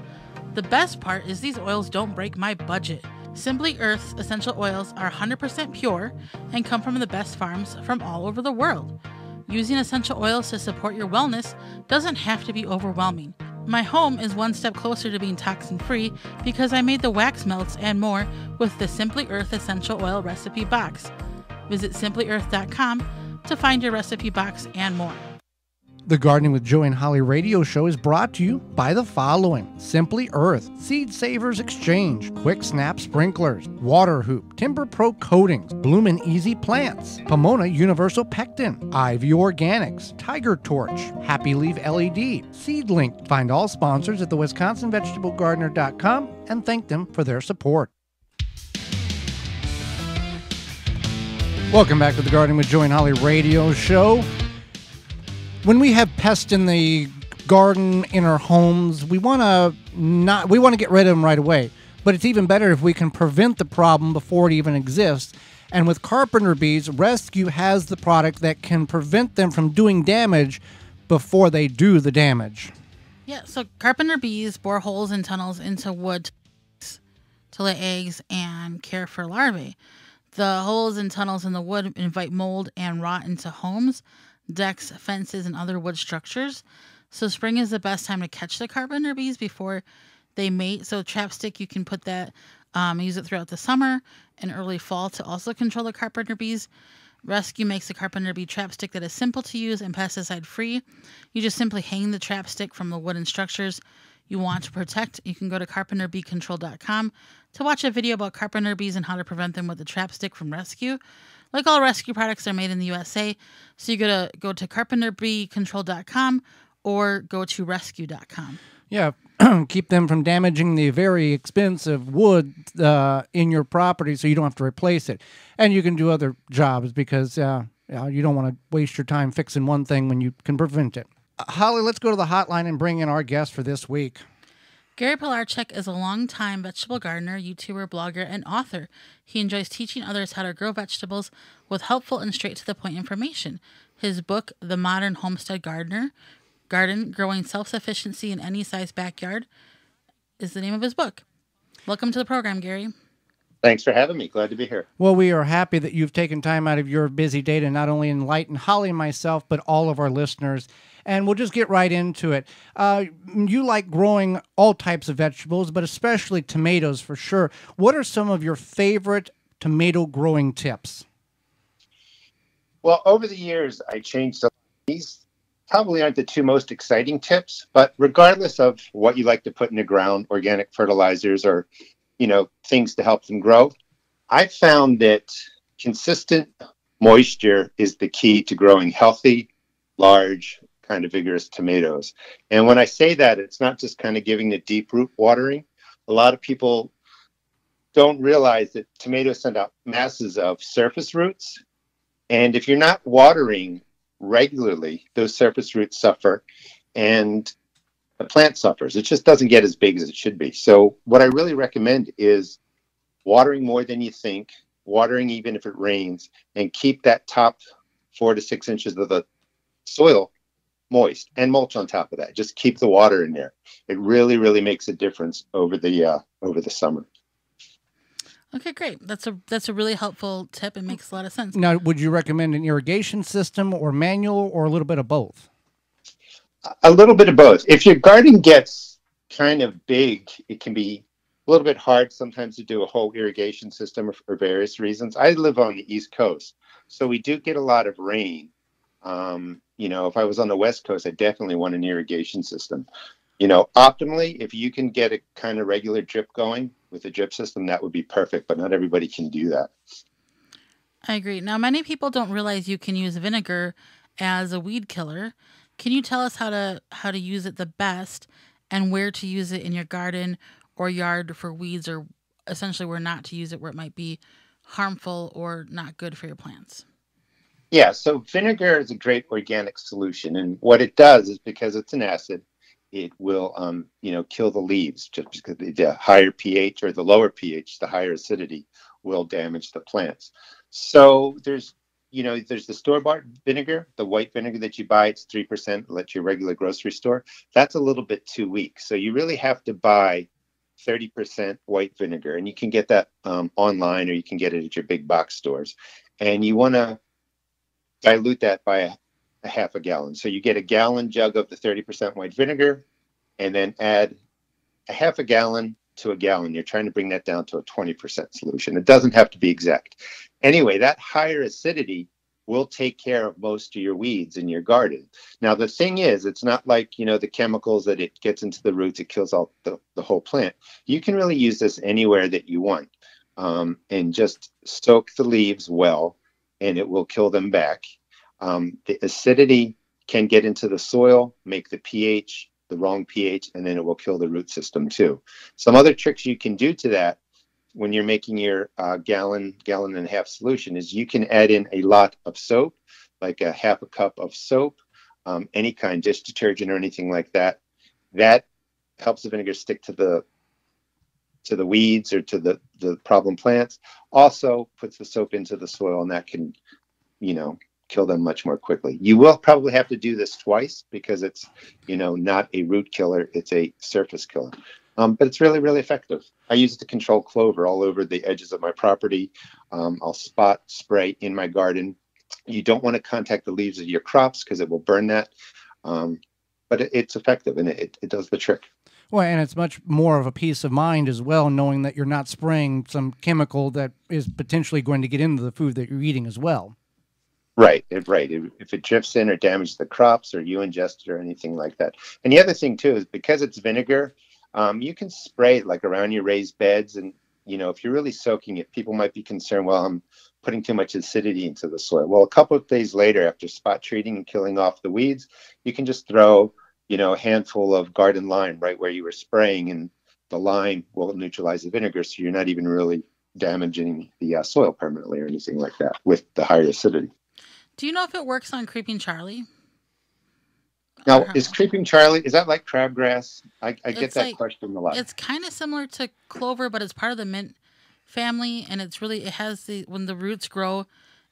The best part is these oils don't break my budget. Simply Earth's essential oils are 100% pure and come from the best farms from all over the world. Using essential oils to support your wellness doesn't have to be overwhelming. My home is one step closer to being toxin-free because I made the wax melts and more with the Simply Earth Essential Oil Recipe Box. Visit simplyearth.com to find your recipe box and more. The Gardening with Joey and Holly radio show is brought to you by the following: Simply Earth, Seed Savers Exchange, Quick Snap Sprinklers, Water Hoop, Timber Pro Coatings, Bloomin' Easy Plants, Pomona Universal Pectin, Ivory Organics, Tiger Torch, Happy Leaf LED, Seed Link. Find all sponsors at thewisconsinvegetablegardener.com and thank them for their support. Welcome back to the Gardening with Joey and Holly radio show. When we have pests in the garden, in our homes, we want to get rid of them right away. But it's even better if we can prevent the problem before it even exists. And with carpenter bees, Rescue has the product that can prevent them from doing damage before they do the damage. Yeah, so carpenter bees bore holes and tunnels into wood to lay eggs and care for larvae. The holes and tunnels in the wood invite mold and rot into homes, decks, fences, and other wood structures. So spring is the best time to catch the carpenter bees before they mate. So Chapstick, you can put that, use it throughout the summer and early fall to also control the carpenter bees. Rescue makes a carpenter bee Chapstick that is simple to use and pesticide free. You just simply hang the Chapstick from the wooden structures you want to protect. You can go to carpenterbeecontrol.com to watch a video about carpenter bees and how to prevent them with the Chapstick from Rescue. Like all Rescue products, are made in the USA, so you gotta go to carpenterbeecontrol.com or go to rescue.com. Yeah, keep them from damaging the very expensive wood in your property, so you don't have to replace it. And you can do other jobs because you don't want to waste your time fixing one thing when you can prevent it. Holly, let's go to the hotline and bring in our guest for this week. Gary Pilarchik is a longtime vegetable gardener, YouTuber, blogger, and author. He enjoys teaching others how to grow vegetables with helpful and straight-to-the-point information. His book, The Modern Homestead Garden, Growing Self-Sufficiency in Any Size Backyard, is the name of his book. Welcome to the program, Gary. Thanks for having me. Glad to be here. Well, we are happy that you've taken time out of your busy day to not only enlighten Holly and myself, but all of our listeners. And we'll just get right into it. You like growing all types of vegetables, but especially tomatoes for sure. What are some of your favorite tomato growing tips? Well, over the years, I changed some. These probably aren't the two most exciting tips, but regardless of what you like to put in the ground, organic fertilizers or things to help them grow, I found that consistent moisture is the key to growing healthy, large, kind of vigorous tomatoes. And when I say that, it's not just kind of giving the deep root watering. A lot of people don't realize that tomatoes send out masses of surface roots. And if you're not watering regularly, those surface roots suffer and the plant suffers. It just doesn't get as big as it should be. So what I really recommend is watering more than you think, watering even if it rains, and keep that top 4 to 6 inches of the soil moist and mulch on top of that. Just keep the water in there. It really, really makes a difference over the summer. Okay, great. That's a really helpful tip. It makes a lot of sense. Now, would you recommend an irrigation system or manual or a little bit of both? A little bit of both. If your garden gets kind of big, it can be a little bit hard sometimes to do a whole irrigation system for various reasons. I live on the East Coast, so we do get a lot of rain. If I was on the West Coast, I definitely want an irrigation system. Optimally, if you can get a kind of regular drip going with a drip system, that would be perfect, but not everybody can do that. I agree. Now, many people don't realize you can use vinegar as a weed killer. Can you tell us how to use it the best and where to use it in your garden or yard for weeds, or essentially where not to use it, where it might be harmful or not good for your plants? Yeah, so vinegar is a great organic solution. And what it does is, because it's an acid, it will kill the leaves, just because the higher pH or the lower pH, the higher acidity, will damage the plants. So there's the store-bought vinegar, the white vinegar that you buy. It's 3% at your regular grocery store. That's a little bit too weak. So you really have to buy 30% white vinegar, and you can get that online, or you can get it at your big box stores. And you want to dilute that by a half a gallon. So you get a gallon jug of the 30% white vinegar, and then add a half a gallon to a gallon. You're trying to bring that down to a 20% solution. It doesn't have to be exact. Anyway, that higher acidity we'll take care of most of your weeds in your garden. Now, the thing is, it's not like, you know, the chemicals that it gets into the roots, it kills all the whole plant. You can really use this anywhere that you want, and just soak the leaves well, and it will kill them back. The acidity can get into the soil, make the pH, the wrong pH, and then it will kill the root system too. Some other tricks you can do to that when you're making your gallon and a half solution is you can add in a lot of soap, like a half a cup of soap, any kind, dish detergent or anything like that. That helps the vinegar stick to the weeds or to the problem plants. Also puts the soap into the soil, and that can, you know, kill them much more quickly. You will probably have to do this twice because it's, you know, not a root killer, it's a surface killer. But it's really, really effective. I use it to control clover all over the edges of my property. I'll spot spray in my garden. You don't want to contact the leaves of your crops because it will burn that. But it's effective, and it does the trick. Well, and it's much more of a peace of mind as well, knowing that you're not spraying some chemical that is potentially going to get into the food that you're eating as well. Right, right. If it drifts in or damages the crops or you ingest it or anything like that. And the other thing, too, is because it's vinegar, you can spray it like around your raised beds. And, you know, if you're really soaking it, people might be concerned, well, I'm putting too much acidity into the soil. Well, a couple of days later, after spot treating and killing off the weeds, you can just throw, you know, a handful of garden lime right where you were spraying, and the lime will neutralize the vinegar. So you're not even really damaging the soil permanently or anything like that with the higher acidity. Do you know if it works on Creeping Charlie? Now, is Creeping Charlie, is that like crabgrass? I get that question a lot. It's kind of similar to clover, but it's part of the mint family, and it's really, it has the, when the roots grow,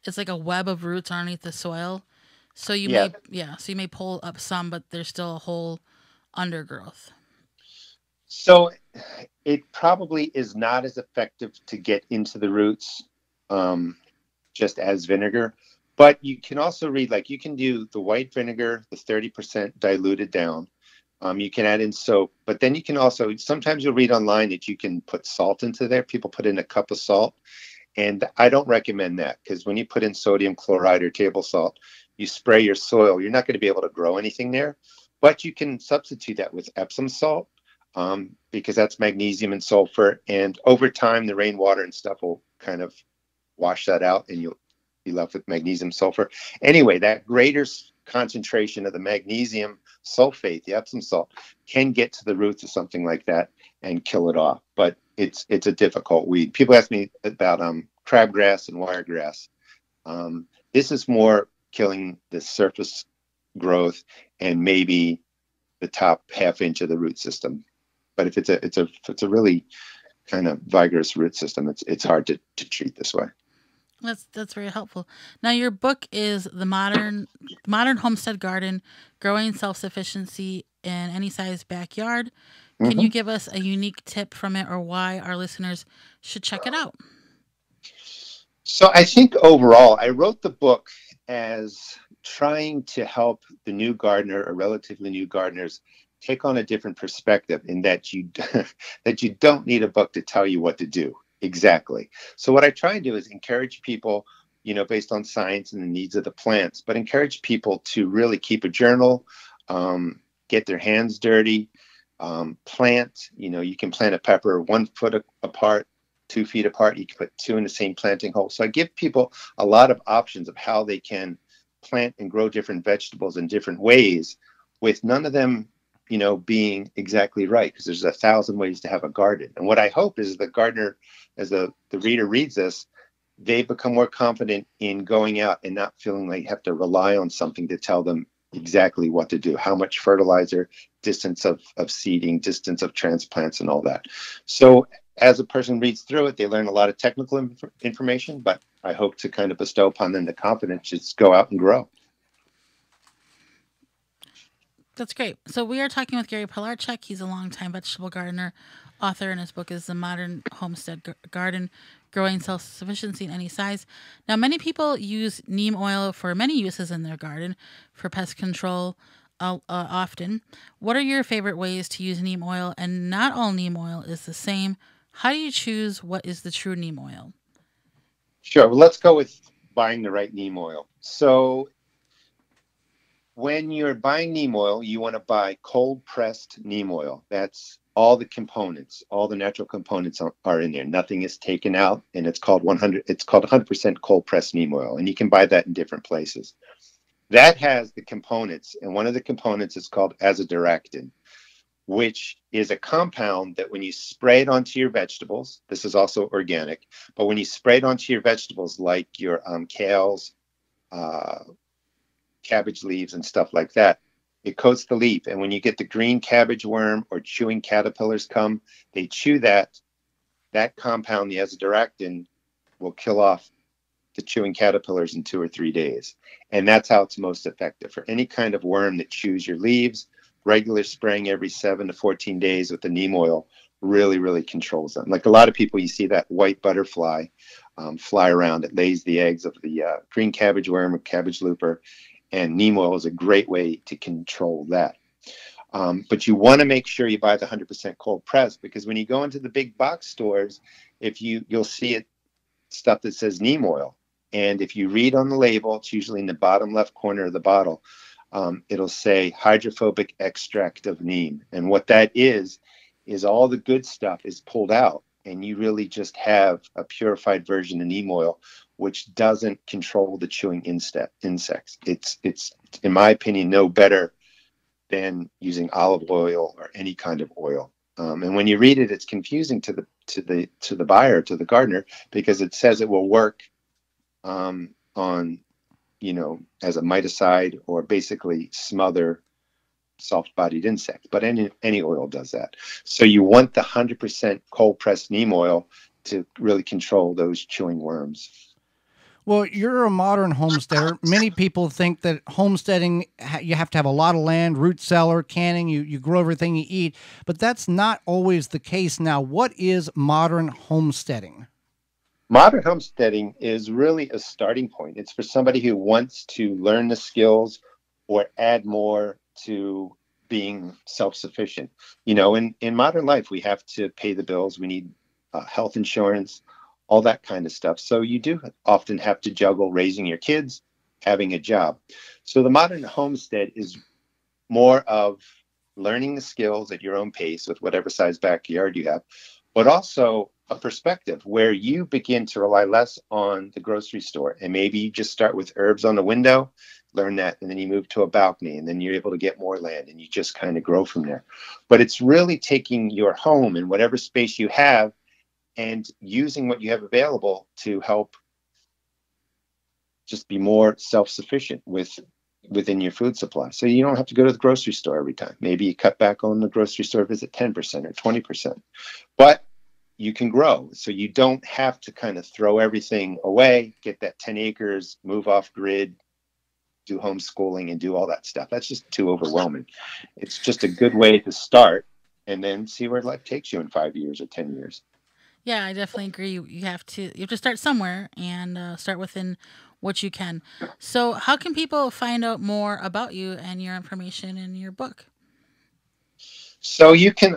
it's like a web of roots underneath the soil. So you may pull up some, but there's still a whole undergrowth. So it probably is not as effective to get into the roots, just as vinegar. But you can also read, like, you can do the white vinegar, the 30% diluted down. You can add in soap, but then you can also, sometimes you'll read online that you can put salt into there. People put in a cup of salt, and I don't recommend that, because when you put in sodium chloride or table salt, you spray your soil, you're not going to be able to grow anything there. But you can substitute that with Epsom salt, because that's magnesium and sulfur. And over time, the rainwater and stuff will kind of wash that out, and you'll be left with magnesium sulfur. Anyway, that greater concentration of the magnesium sulfate, the Epsom salt, can get to the roots of something like that and kill it off. But it's a difficult weed. People ask me about crabgrass and wiregrass. This is more killing the surface growth and maybe the top half inch of the root system. But if it's a really kind of vigorous root system, it's hard to treat this way. That's very helpful. Now, your book is The Modern Homestead Garden, Growing Self-Sufficiency in Any Size Backyard. Can you give us a unique tip from it, or why our listeners should check it out? So I think overall, I wrote the book as trying to help the new gardener or relatively new gardeners take on a different perspective, in that you, that you don't need a book to tell you what to do. Exactly. So what I try and do is encourage people, you know, based on science and the needs of the plants, but encourage people to really keep a journal, get their hands dirty, plant. You know, you can plant a pepper 1 foot apart, 2 feet apart. You can put two in the same planting hole. So I give people a lot of options of how they can plant and grow different vegetables in different ways, with none of them, you know, being exactly right, because there's 1,000 ways to have a garden. And what I hope is the gardener, as the reader reads this, they become more confident in going out and not feeling like they have to rely on something to tell them exactly what to do, how much fertilizer, distance of seeding, distance of transplants, and all that. So as a person reads through it, they learn a lot of technical information, but I hope to kind of bestow upon them the confidence to just go out and grow. That's great. So we are talking with Gary Pilarchik. He's a longtime vegetable gardener, author, and his book is The Modern Homestead Garden, Growing Self-Sufficiency in Any Size. Now, many people use neem oil for many uses in their garden, for pest control often. What are your favorite ways to use neem oil? And not all neem oil is the same. How do you choose what is the true neem oil? Sure. Well, let's go with buying the right neem oil. So when you're buying neem oil, you want to buy cold pressed neem oil. That's all the components, all the natural components are in there. Nothing is taken out, and it's called 100% cold pressed neem oil, and you can buy that in different places. That has the components, and one of the components is called azadirachtin, which is a compound that when you spray it onto your vegetables, this is also organic, but when you spray it onto your vegetables, like your kales, cabbage leaves and stuff like that, it coats the leaf. And when you get the green cabbage worm or chewing caterpillars come, they chew that compound, the azadirachtin, will kill off the chewing caterpillars in 2 or 3 days. And that's how it's most effective for any kind of worm that chews your leaves. Regular spraying every 7 to 14 days with the neem oil really, really controls them. Like a lot of people, you see that white butterfly fly around. It lays the eggs of the green cabbage worm or cabbage looper, and neem oil is a great way to control that. But you want to make sure you buy the 100% cold press, because when you go into the big box stores, if you'll see it, stuff that says neem oil. And if you read on the label, it's usually in the bottom left corner of the bottle, it'll say hydrophobic extract of neem. And what that is all the good stuff is pulled out, and you really just have a purified version of neem oil, which doesn't control the chewing insects. It's in my opinion, no better than using olive oil or any kind of oil. And when you read it, it's confusing to the buyer, to the gardener, because it says it will work on, you know, as a miticide or basically smother soft-bodied insects. But any oil does that. So you want the 100% cold-pressed neem oil to really control those chewing worms. Well, you're a modern homesteader. Many people think that homesteading, you have to have a lot of land, root cellar, canning, you grow everything you eat, but that's not always the case. Now, what is modern homesteading? Modern homesteading is really a starting point. It's for somebody who wants to learn the skills or add more to being self-sufficient. You know, in modern life, we have to pay the bills. We need health insurance, all that kind of stuff. So you do often have to juggle raising your kids, having a job. So the modern homestead is more of learning the skills at your own pace with whatever size backyard you have, but also a perspective where you begin to rely less on the grocery store. And maybe you just start with herbs on the window, learn that, and then you move to a balcony, and then you're able to get more land, and you just kind of grow from there. But it's really taking your home and whatever space you have and using what you have available to help just be more self-sufficient within your food supply. So you don't have to go to the grocery store every time. Maybe you cut back on the grocery store visit 10% or 20%, but you can grow. So you don't have to kind of throw everything away, get that 10 acres, move off grid, do homeschooling, and do all that stuff. That's just too overwhelming. It's just a good way to start and then see where life takes you in 5 years or 10 years. Yeah, I definitely agree. You have to start somewhere and start within what you can. So how can people find out more about you and your information in your book? So you can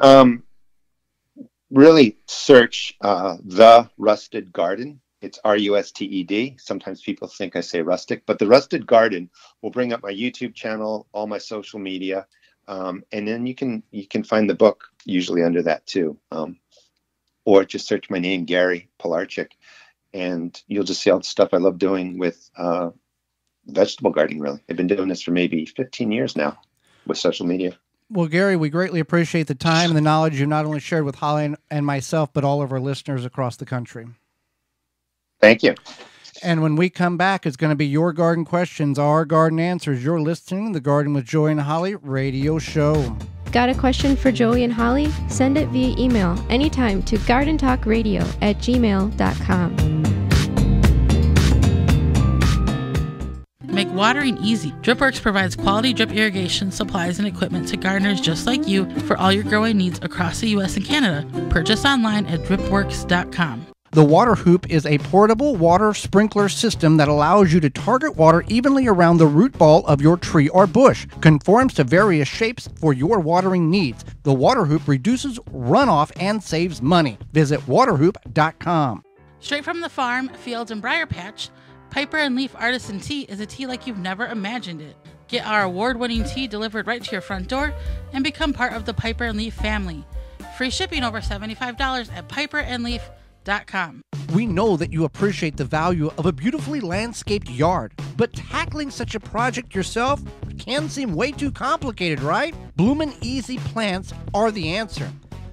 really search The Rusted Garden. It's R-U-S-T-E-D. Sometimes people think I say rustic, but The Rusted Garden will bring up my YouTube channel, all my social media, and then you can find the book usually under that too. Or just search my name, Gary Pilarchik, and you'll just see all the stuff I love doing with vegetable gardening, really. I've been doing this for maybe 15 years now with social media. Well, Gary, we greatly appreciate the time and the knowledge you not only shared with Holly and myself, but all of our listeners across the country. Thank you. And when we come back, it's going to be your garden questions, our garden answers. You're listening to The Garden with Joey and Holly radio show. Got a question for Joey and Holly? Send it via email anytime to gardentalkradio@gmail.com. Make watering easy. Dripworks provides quality drip irrigation supplies and equipment to gardeners just like you for all your growing needs across the U.S. and Canada. Purchase online at dripworks.com. The Water Hoop is a portable water sprinkler system that allows you to target water evenly around the root ball of your tree or bush. Conforms to various shapes for your watering needs. The Water Hoop reduces runoff and saves money. Visit waterhoop.com. Straight from the farm, fields, and briar patch, Piper and Leaf Artisan Tea is a tea like you've never imagined it. Get our award-winning tea delivered right to your front door and become part of the Piper and Leaf family. Free shipping over $75 at piperandleaf.com. We know that you appreciate the value of a beautifully landscaped yard, but tackling such a project yourself can seem way too complicated, right? Bloomin' Easy Plants are the answer.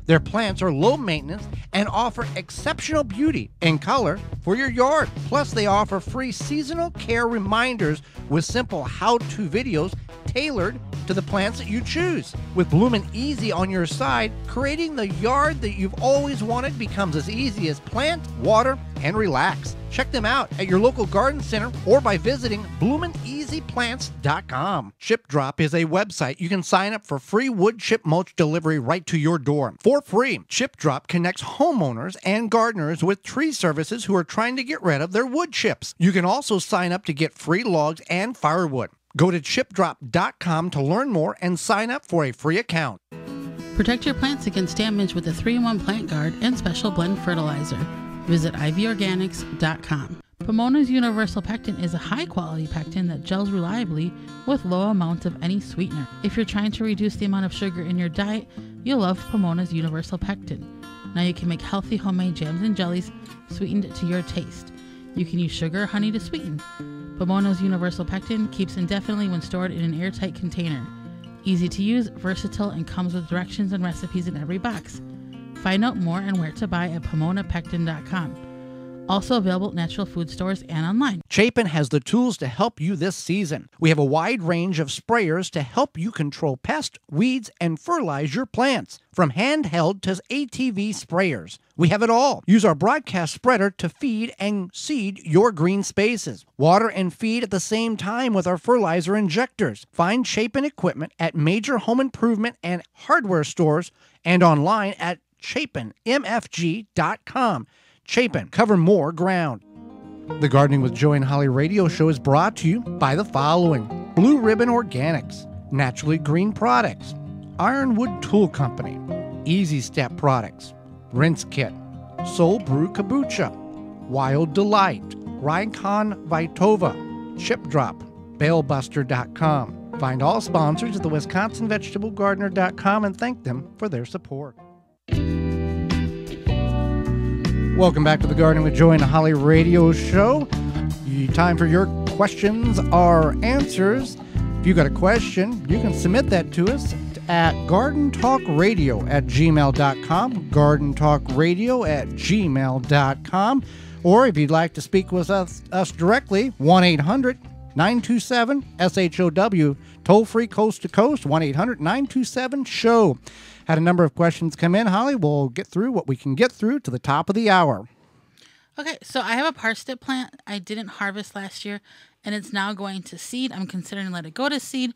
Their plants are low maintenance and offer exceptional beauty and color for your yard. Plus, they offer free seasonal care reminders with simple how-to videos tailored to the plants that you choose. With Bloomin' Easy on your side, creating the yard that you've always wanted becomes as easy as plant, water, and relax. Check them out at your local garden center or by visiting bloomineasyplants.com. Chip Drop is a website you can sign up for free wood chip mulch delivery right to your door. For free, Chip Drop connects homeowners and gardeners with tree services who are trying to get rid of their wood chips. You can also sign up to get free logs and firewood. Go to chipdrop.com to learn more and sign up for a free account. Protect your plants against damage with a 3-in-1 plant guard and special blend fertilizer. Visit ivorganics.com. Pomona's Universal Pectin is a high-quality pectin that gels reliably with low amounts of any sweetener. If you're trying to reduce the amount of sugar in your diet, you'll love Pomona's Universal Pectin. Now you can make healthy homemade jams and jellies sweetened to your taste. You can use sugar or honey to sweeten. Pomona's Universal Pectin keeps indefinitely when stored in an airtight container. Easy to use, versatile, and comes with directions and recipes in every box. Find out more and where to buy at PomonaPectin.com. Also available at natural food stores and online. Chapin has the tools to help you this season. We have a wide range of sprayers to help you control pests, weeds, and fertilize your plants. From handheld to ATV sprayers, we have it all. Use our broadcast spreader to feed and seed your green spaces. Water and feed at the same time with our fertilizer injectors. Find Chapin equipment at major home improvement and hardware stores and online at ChapinMFG.com. Chapin, cover more ground. The Gardening with Joey and Holly radio show is brought to you by the following: Blue Ribbon Organics, Naturally Green Products, Ironwood Tool Company, Easy Step Products, Rinse Kit, Soul Brew Kombucha, Wild Delight, RinconVitova, Chip Drop, BaleBuster.com. Find all sponsors at thewisconsinvegetablegardener.com and thank them for their support. Welcome back to the Gardening with Joey and Holly radio show. Time for your questions or answers. If you got a question, you can submit that to us at gardentalkradio@gmail.com, gardentalkradio@gmail.com. Or if you'd like to speak with us directly, 1-800-927-SHOW, toll-free coast-to-coast, 1-800-927-SHOW. Had a number of questions come in, Holly. We'll get through what we can get through to the top of the hour. Okay, so I have a parsnip plant I didn't harvest last year, and it's now going to seed. I'm considering letting it go to seed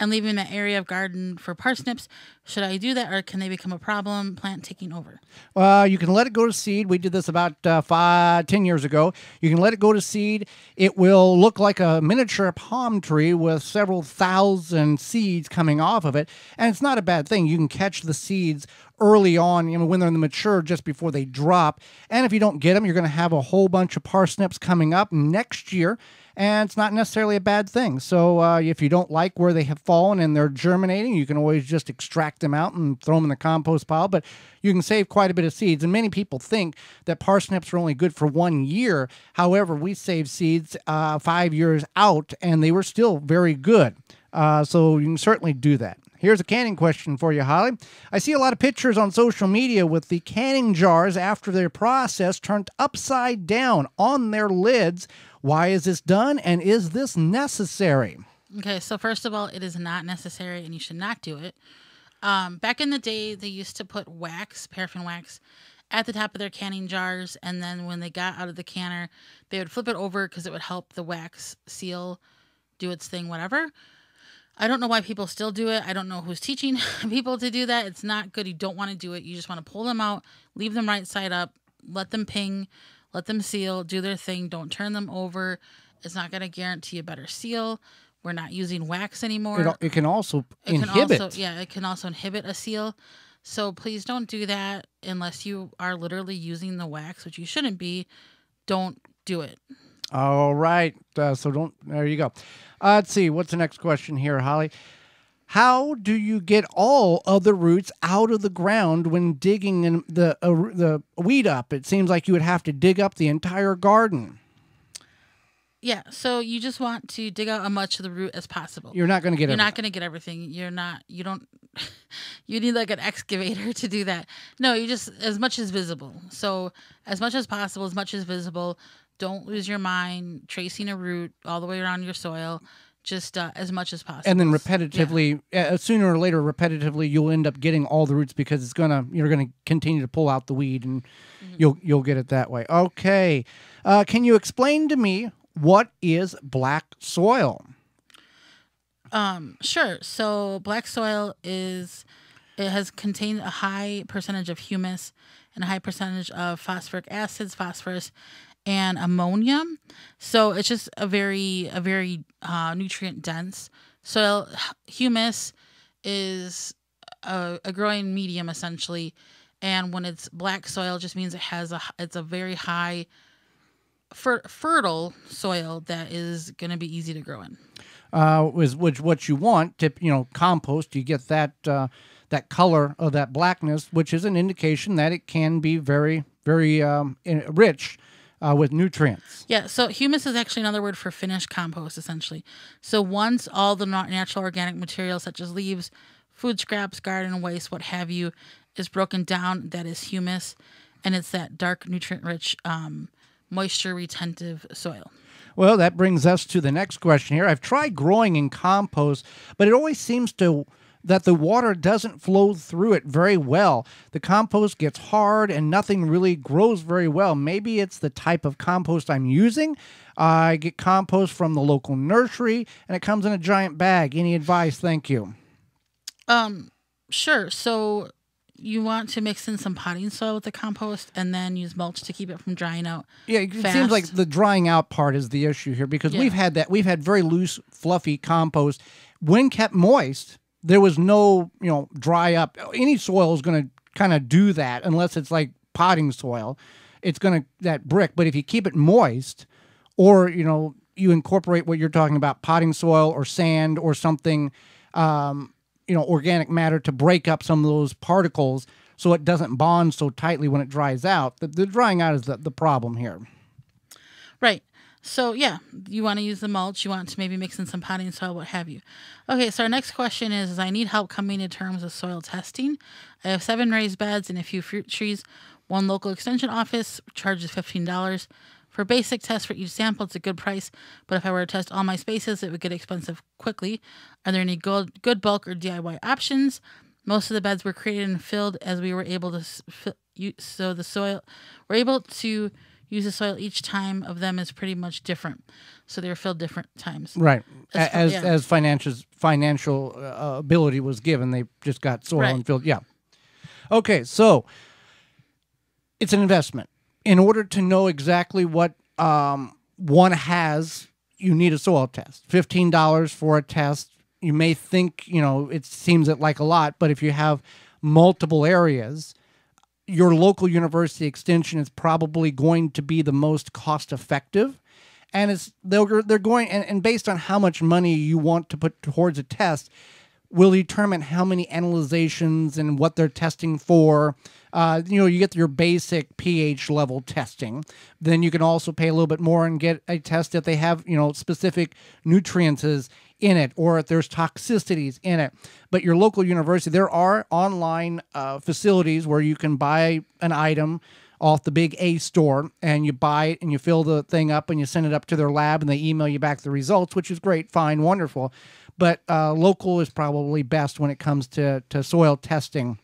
and leaving that area of garden for parsnips. Should I do that, or can they become a problem plant taking over? Well, you can let it go to seed. We did this about 10 years ago. You can let it go to seed. It will look like a miniature palm tree with several thousand seeds coming off of it, and it's not a bad thing. You can catch the seeds early on, you know, when they're in the mature, just before they drop. And if you don't get them, you're going to have a whole bunch of parsnips coming up next year, and it's not necessarily a bad thing. So if you don't like where they have fallen and they're germinating, you can always just extract them out and throw them in the compost pile. But you can save quite a bit of seeds. And many people think that parsnips are only good for 1 year. However, we saved seeds 5 years out, and they were still very good. So you can certainly do that. Here's a canning question for you, Holly. I see a lot of pictures on social media with the canning jars after they're processed turned upside down on their lids. Why is this done, and is this necessary? Okay, so first of all, it is not necessary, and you should not do it. Back in the day, they used to put wax, paraffin wax, at the top of their canning jars, and then when they got out of the canner, they would flip it over because it would help the wax seal do its thing, whatever. I don't know why people still do it. I don't know who's teaching people to do that. It's not good. You don't want to do it. You just want to pull them out, leave them right side up, let them ping, let them seal, do their thing. Don't turn them over. It's not going to guarantee a better seal. We're not using wax anymore. It can also inhibit. It can also inhibit a seal. So please don't do that unless you are literally using the wax, which you shouldn't be. Don't do it. All right. So don't. There you go. Let's see. What's the next question here, Holly? How do you get all of the roots out of the ground when digging in the weed up? It seems like you would have to dig up the entire garden. Yeah, so you just want to dig out as much of the root as possible. You're not going to get everything. You're not going to get everything. You're not, you don't, you need like an excavator to do that. No, you just, as much as visible. So as much as possible, as much as visible. Don't lose your mind tracing a root all the way around your soil. Just as much as possible. And then repetitively, sooner or later, repetitively, you'll end up getting all the roots because it's gonna, you're going to continue to pull out the weed and you'll get it that way. Okay. Can you explain to me what is black soil? Sure. So black soil is, it has contained a high percentage of humus and a high percentage of phosphoric acids, phosphorus, and ammonia. So it's just a very nutrient dense soil. Humus is a growing medium essentially, and when it's black soil, it just means it has a, it's a very high fertile soil that is going to be easy to grow in. Which what you want, compost, you get that that color of that blackness, which is an indication that it can be very, very rich. With nutrients. Yeah, so humus is actually another word for finished compost, essentially. So once all the natural organic material, such as leaves, food scraps, garden waste, what have you, is broken down, that is humus, and it's that dark, nutrient-rich, moisture-retentive soil. Well, that brings us to the next question here. I've tried growing in compost, but it always seems to... that the water doesn't flow through it very well. The compost gets hard and nothing really grows very well. Maybe it's the type of compost I'm using. I get compost from the local nursery and it comes in a giant bag. Any advice? Thank you. Sure. So you want to mix in some potting soil with the compost and then use mulch to keep it from drying out. Yeah, it fast. Seems like the drying out part is the issue here because we've had that. We've had very loose, fluffy compost. When kept moist, there was no, dry up. Any soil is going to kind of do that unless it's like potting soil. It's going to, that brick. But if you keep it moist or, you incorporate what you're talking about, potting soil or sand or something, organic matter to break up some of those particles so it doesn't bond so tightly when it dries out. The drying out is the problem here. Right. So, yeah, you want to use the mulch. You want to maybe mix in some potting soil, what have you. Okay, so our next question is I need help coming to terms with soil testing. I have 7 raised beds and a few fruit trees. One local extension office charges $15 for basic tests for each sample. It's a good price, but if I were to test all my spaces, it would get expensive quickly. Are there any good bulk or DIY options? Most of the beds were created and filled as we were able to... So the soil... We're able to... use the soil each time of them is pretty much different, so they're filled different times. Right, as financial ability was given, they just got soil and filled. Yeah. Okay, so it's an investment. In order to know exactly what one has, you need a soil test. $15 for a test. You may think it seems like a lot, but if you have multiple areas. Your local university extension is probably going to be the most cost-effective, and they're going, and based on how much money you want to put towards a test, will determine how many analyzations and what they're testing for. You get your basic pH level testing. Then you can also pay a little bit more and get a test if they have, specific nutrients in it or if there's toxicities in it. But your local university, there are online facilities where you can buy an item off the big A store, and you buy it, and you fill the thing up, and you send it up to their lab, and they email you back the results, which is great, fine, wonderful. But local is probably best when it comes to soil testing.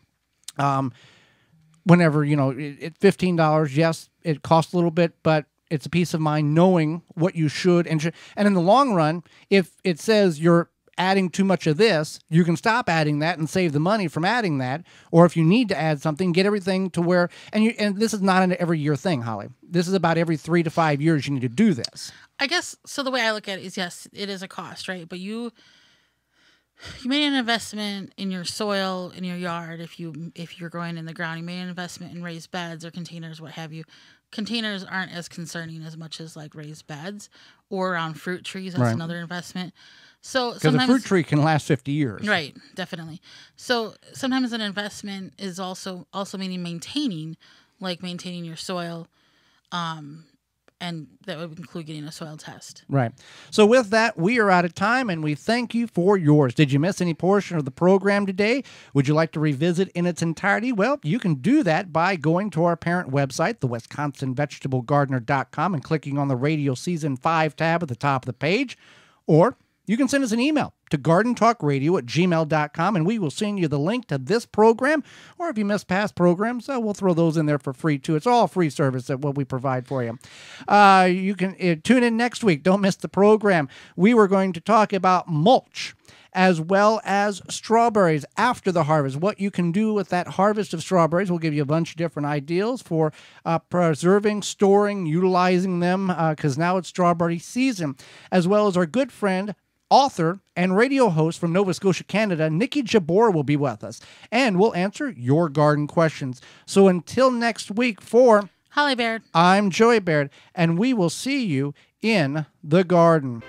Whenever, $15, yes, it costs a little bit, but it's a peace of mind knowing what you should and should. And in the long run, if it says you're adding too much of this, you can stop adding that and save the money from adding that. Or if you need to add something, get everything to where, and this is not an every year thing, Holly. This is about every 3 to 5 years you need to do this. I guess, so the way I look at it is, yes, it is a cost, right? But you made an investment in your soil, in your yard, if you're growing in the ground. You made an investment in raised beds or containers, what have you. containers aren't as concerning as much as like raised beds or on fruit trees. That's right. Another investment. So because a fruit tree can last 50 years. Right, definitely. So sometimes an investment is also meaning maintaining your soil, and that would include getting a soil test. Right. So with that, we are out of time, and we thank you for yours. Did you miss any portion of the program today? Would you like to revisit in its entirety? Well, you can do that by going to our parent website, thewisconsinvegetablegardener.com, and clicking on the Radio Season 5 tab at the top of the page, or you can send us an email to gardentalkradio@gmail.com, and we will send you the link to this program. Or if you miss past programs, we'll throw those in there for free, too. It's all free service that what we provide for you. You can tune in next week. Don't miss the program. We were going to talk about mulch as well as strawberries after the harvest, what you can do with that harvest of strawberries. We'll give you a bunch of different ideas for preserving, storing, utilizing them, because now it's strawberry season, as well as our good friend, author and radio host from Nova Scotia, Canada, Nikki Jabor will be with us, and we'll answer your garden questions. So until next week, for Holly Baird, I'm Joey Baird, and we will see you in the garden.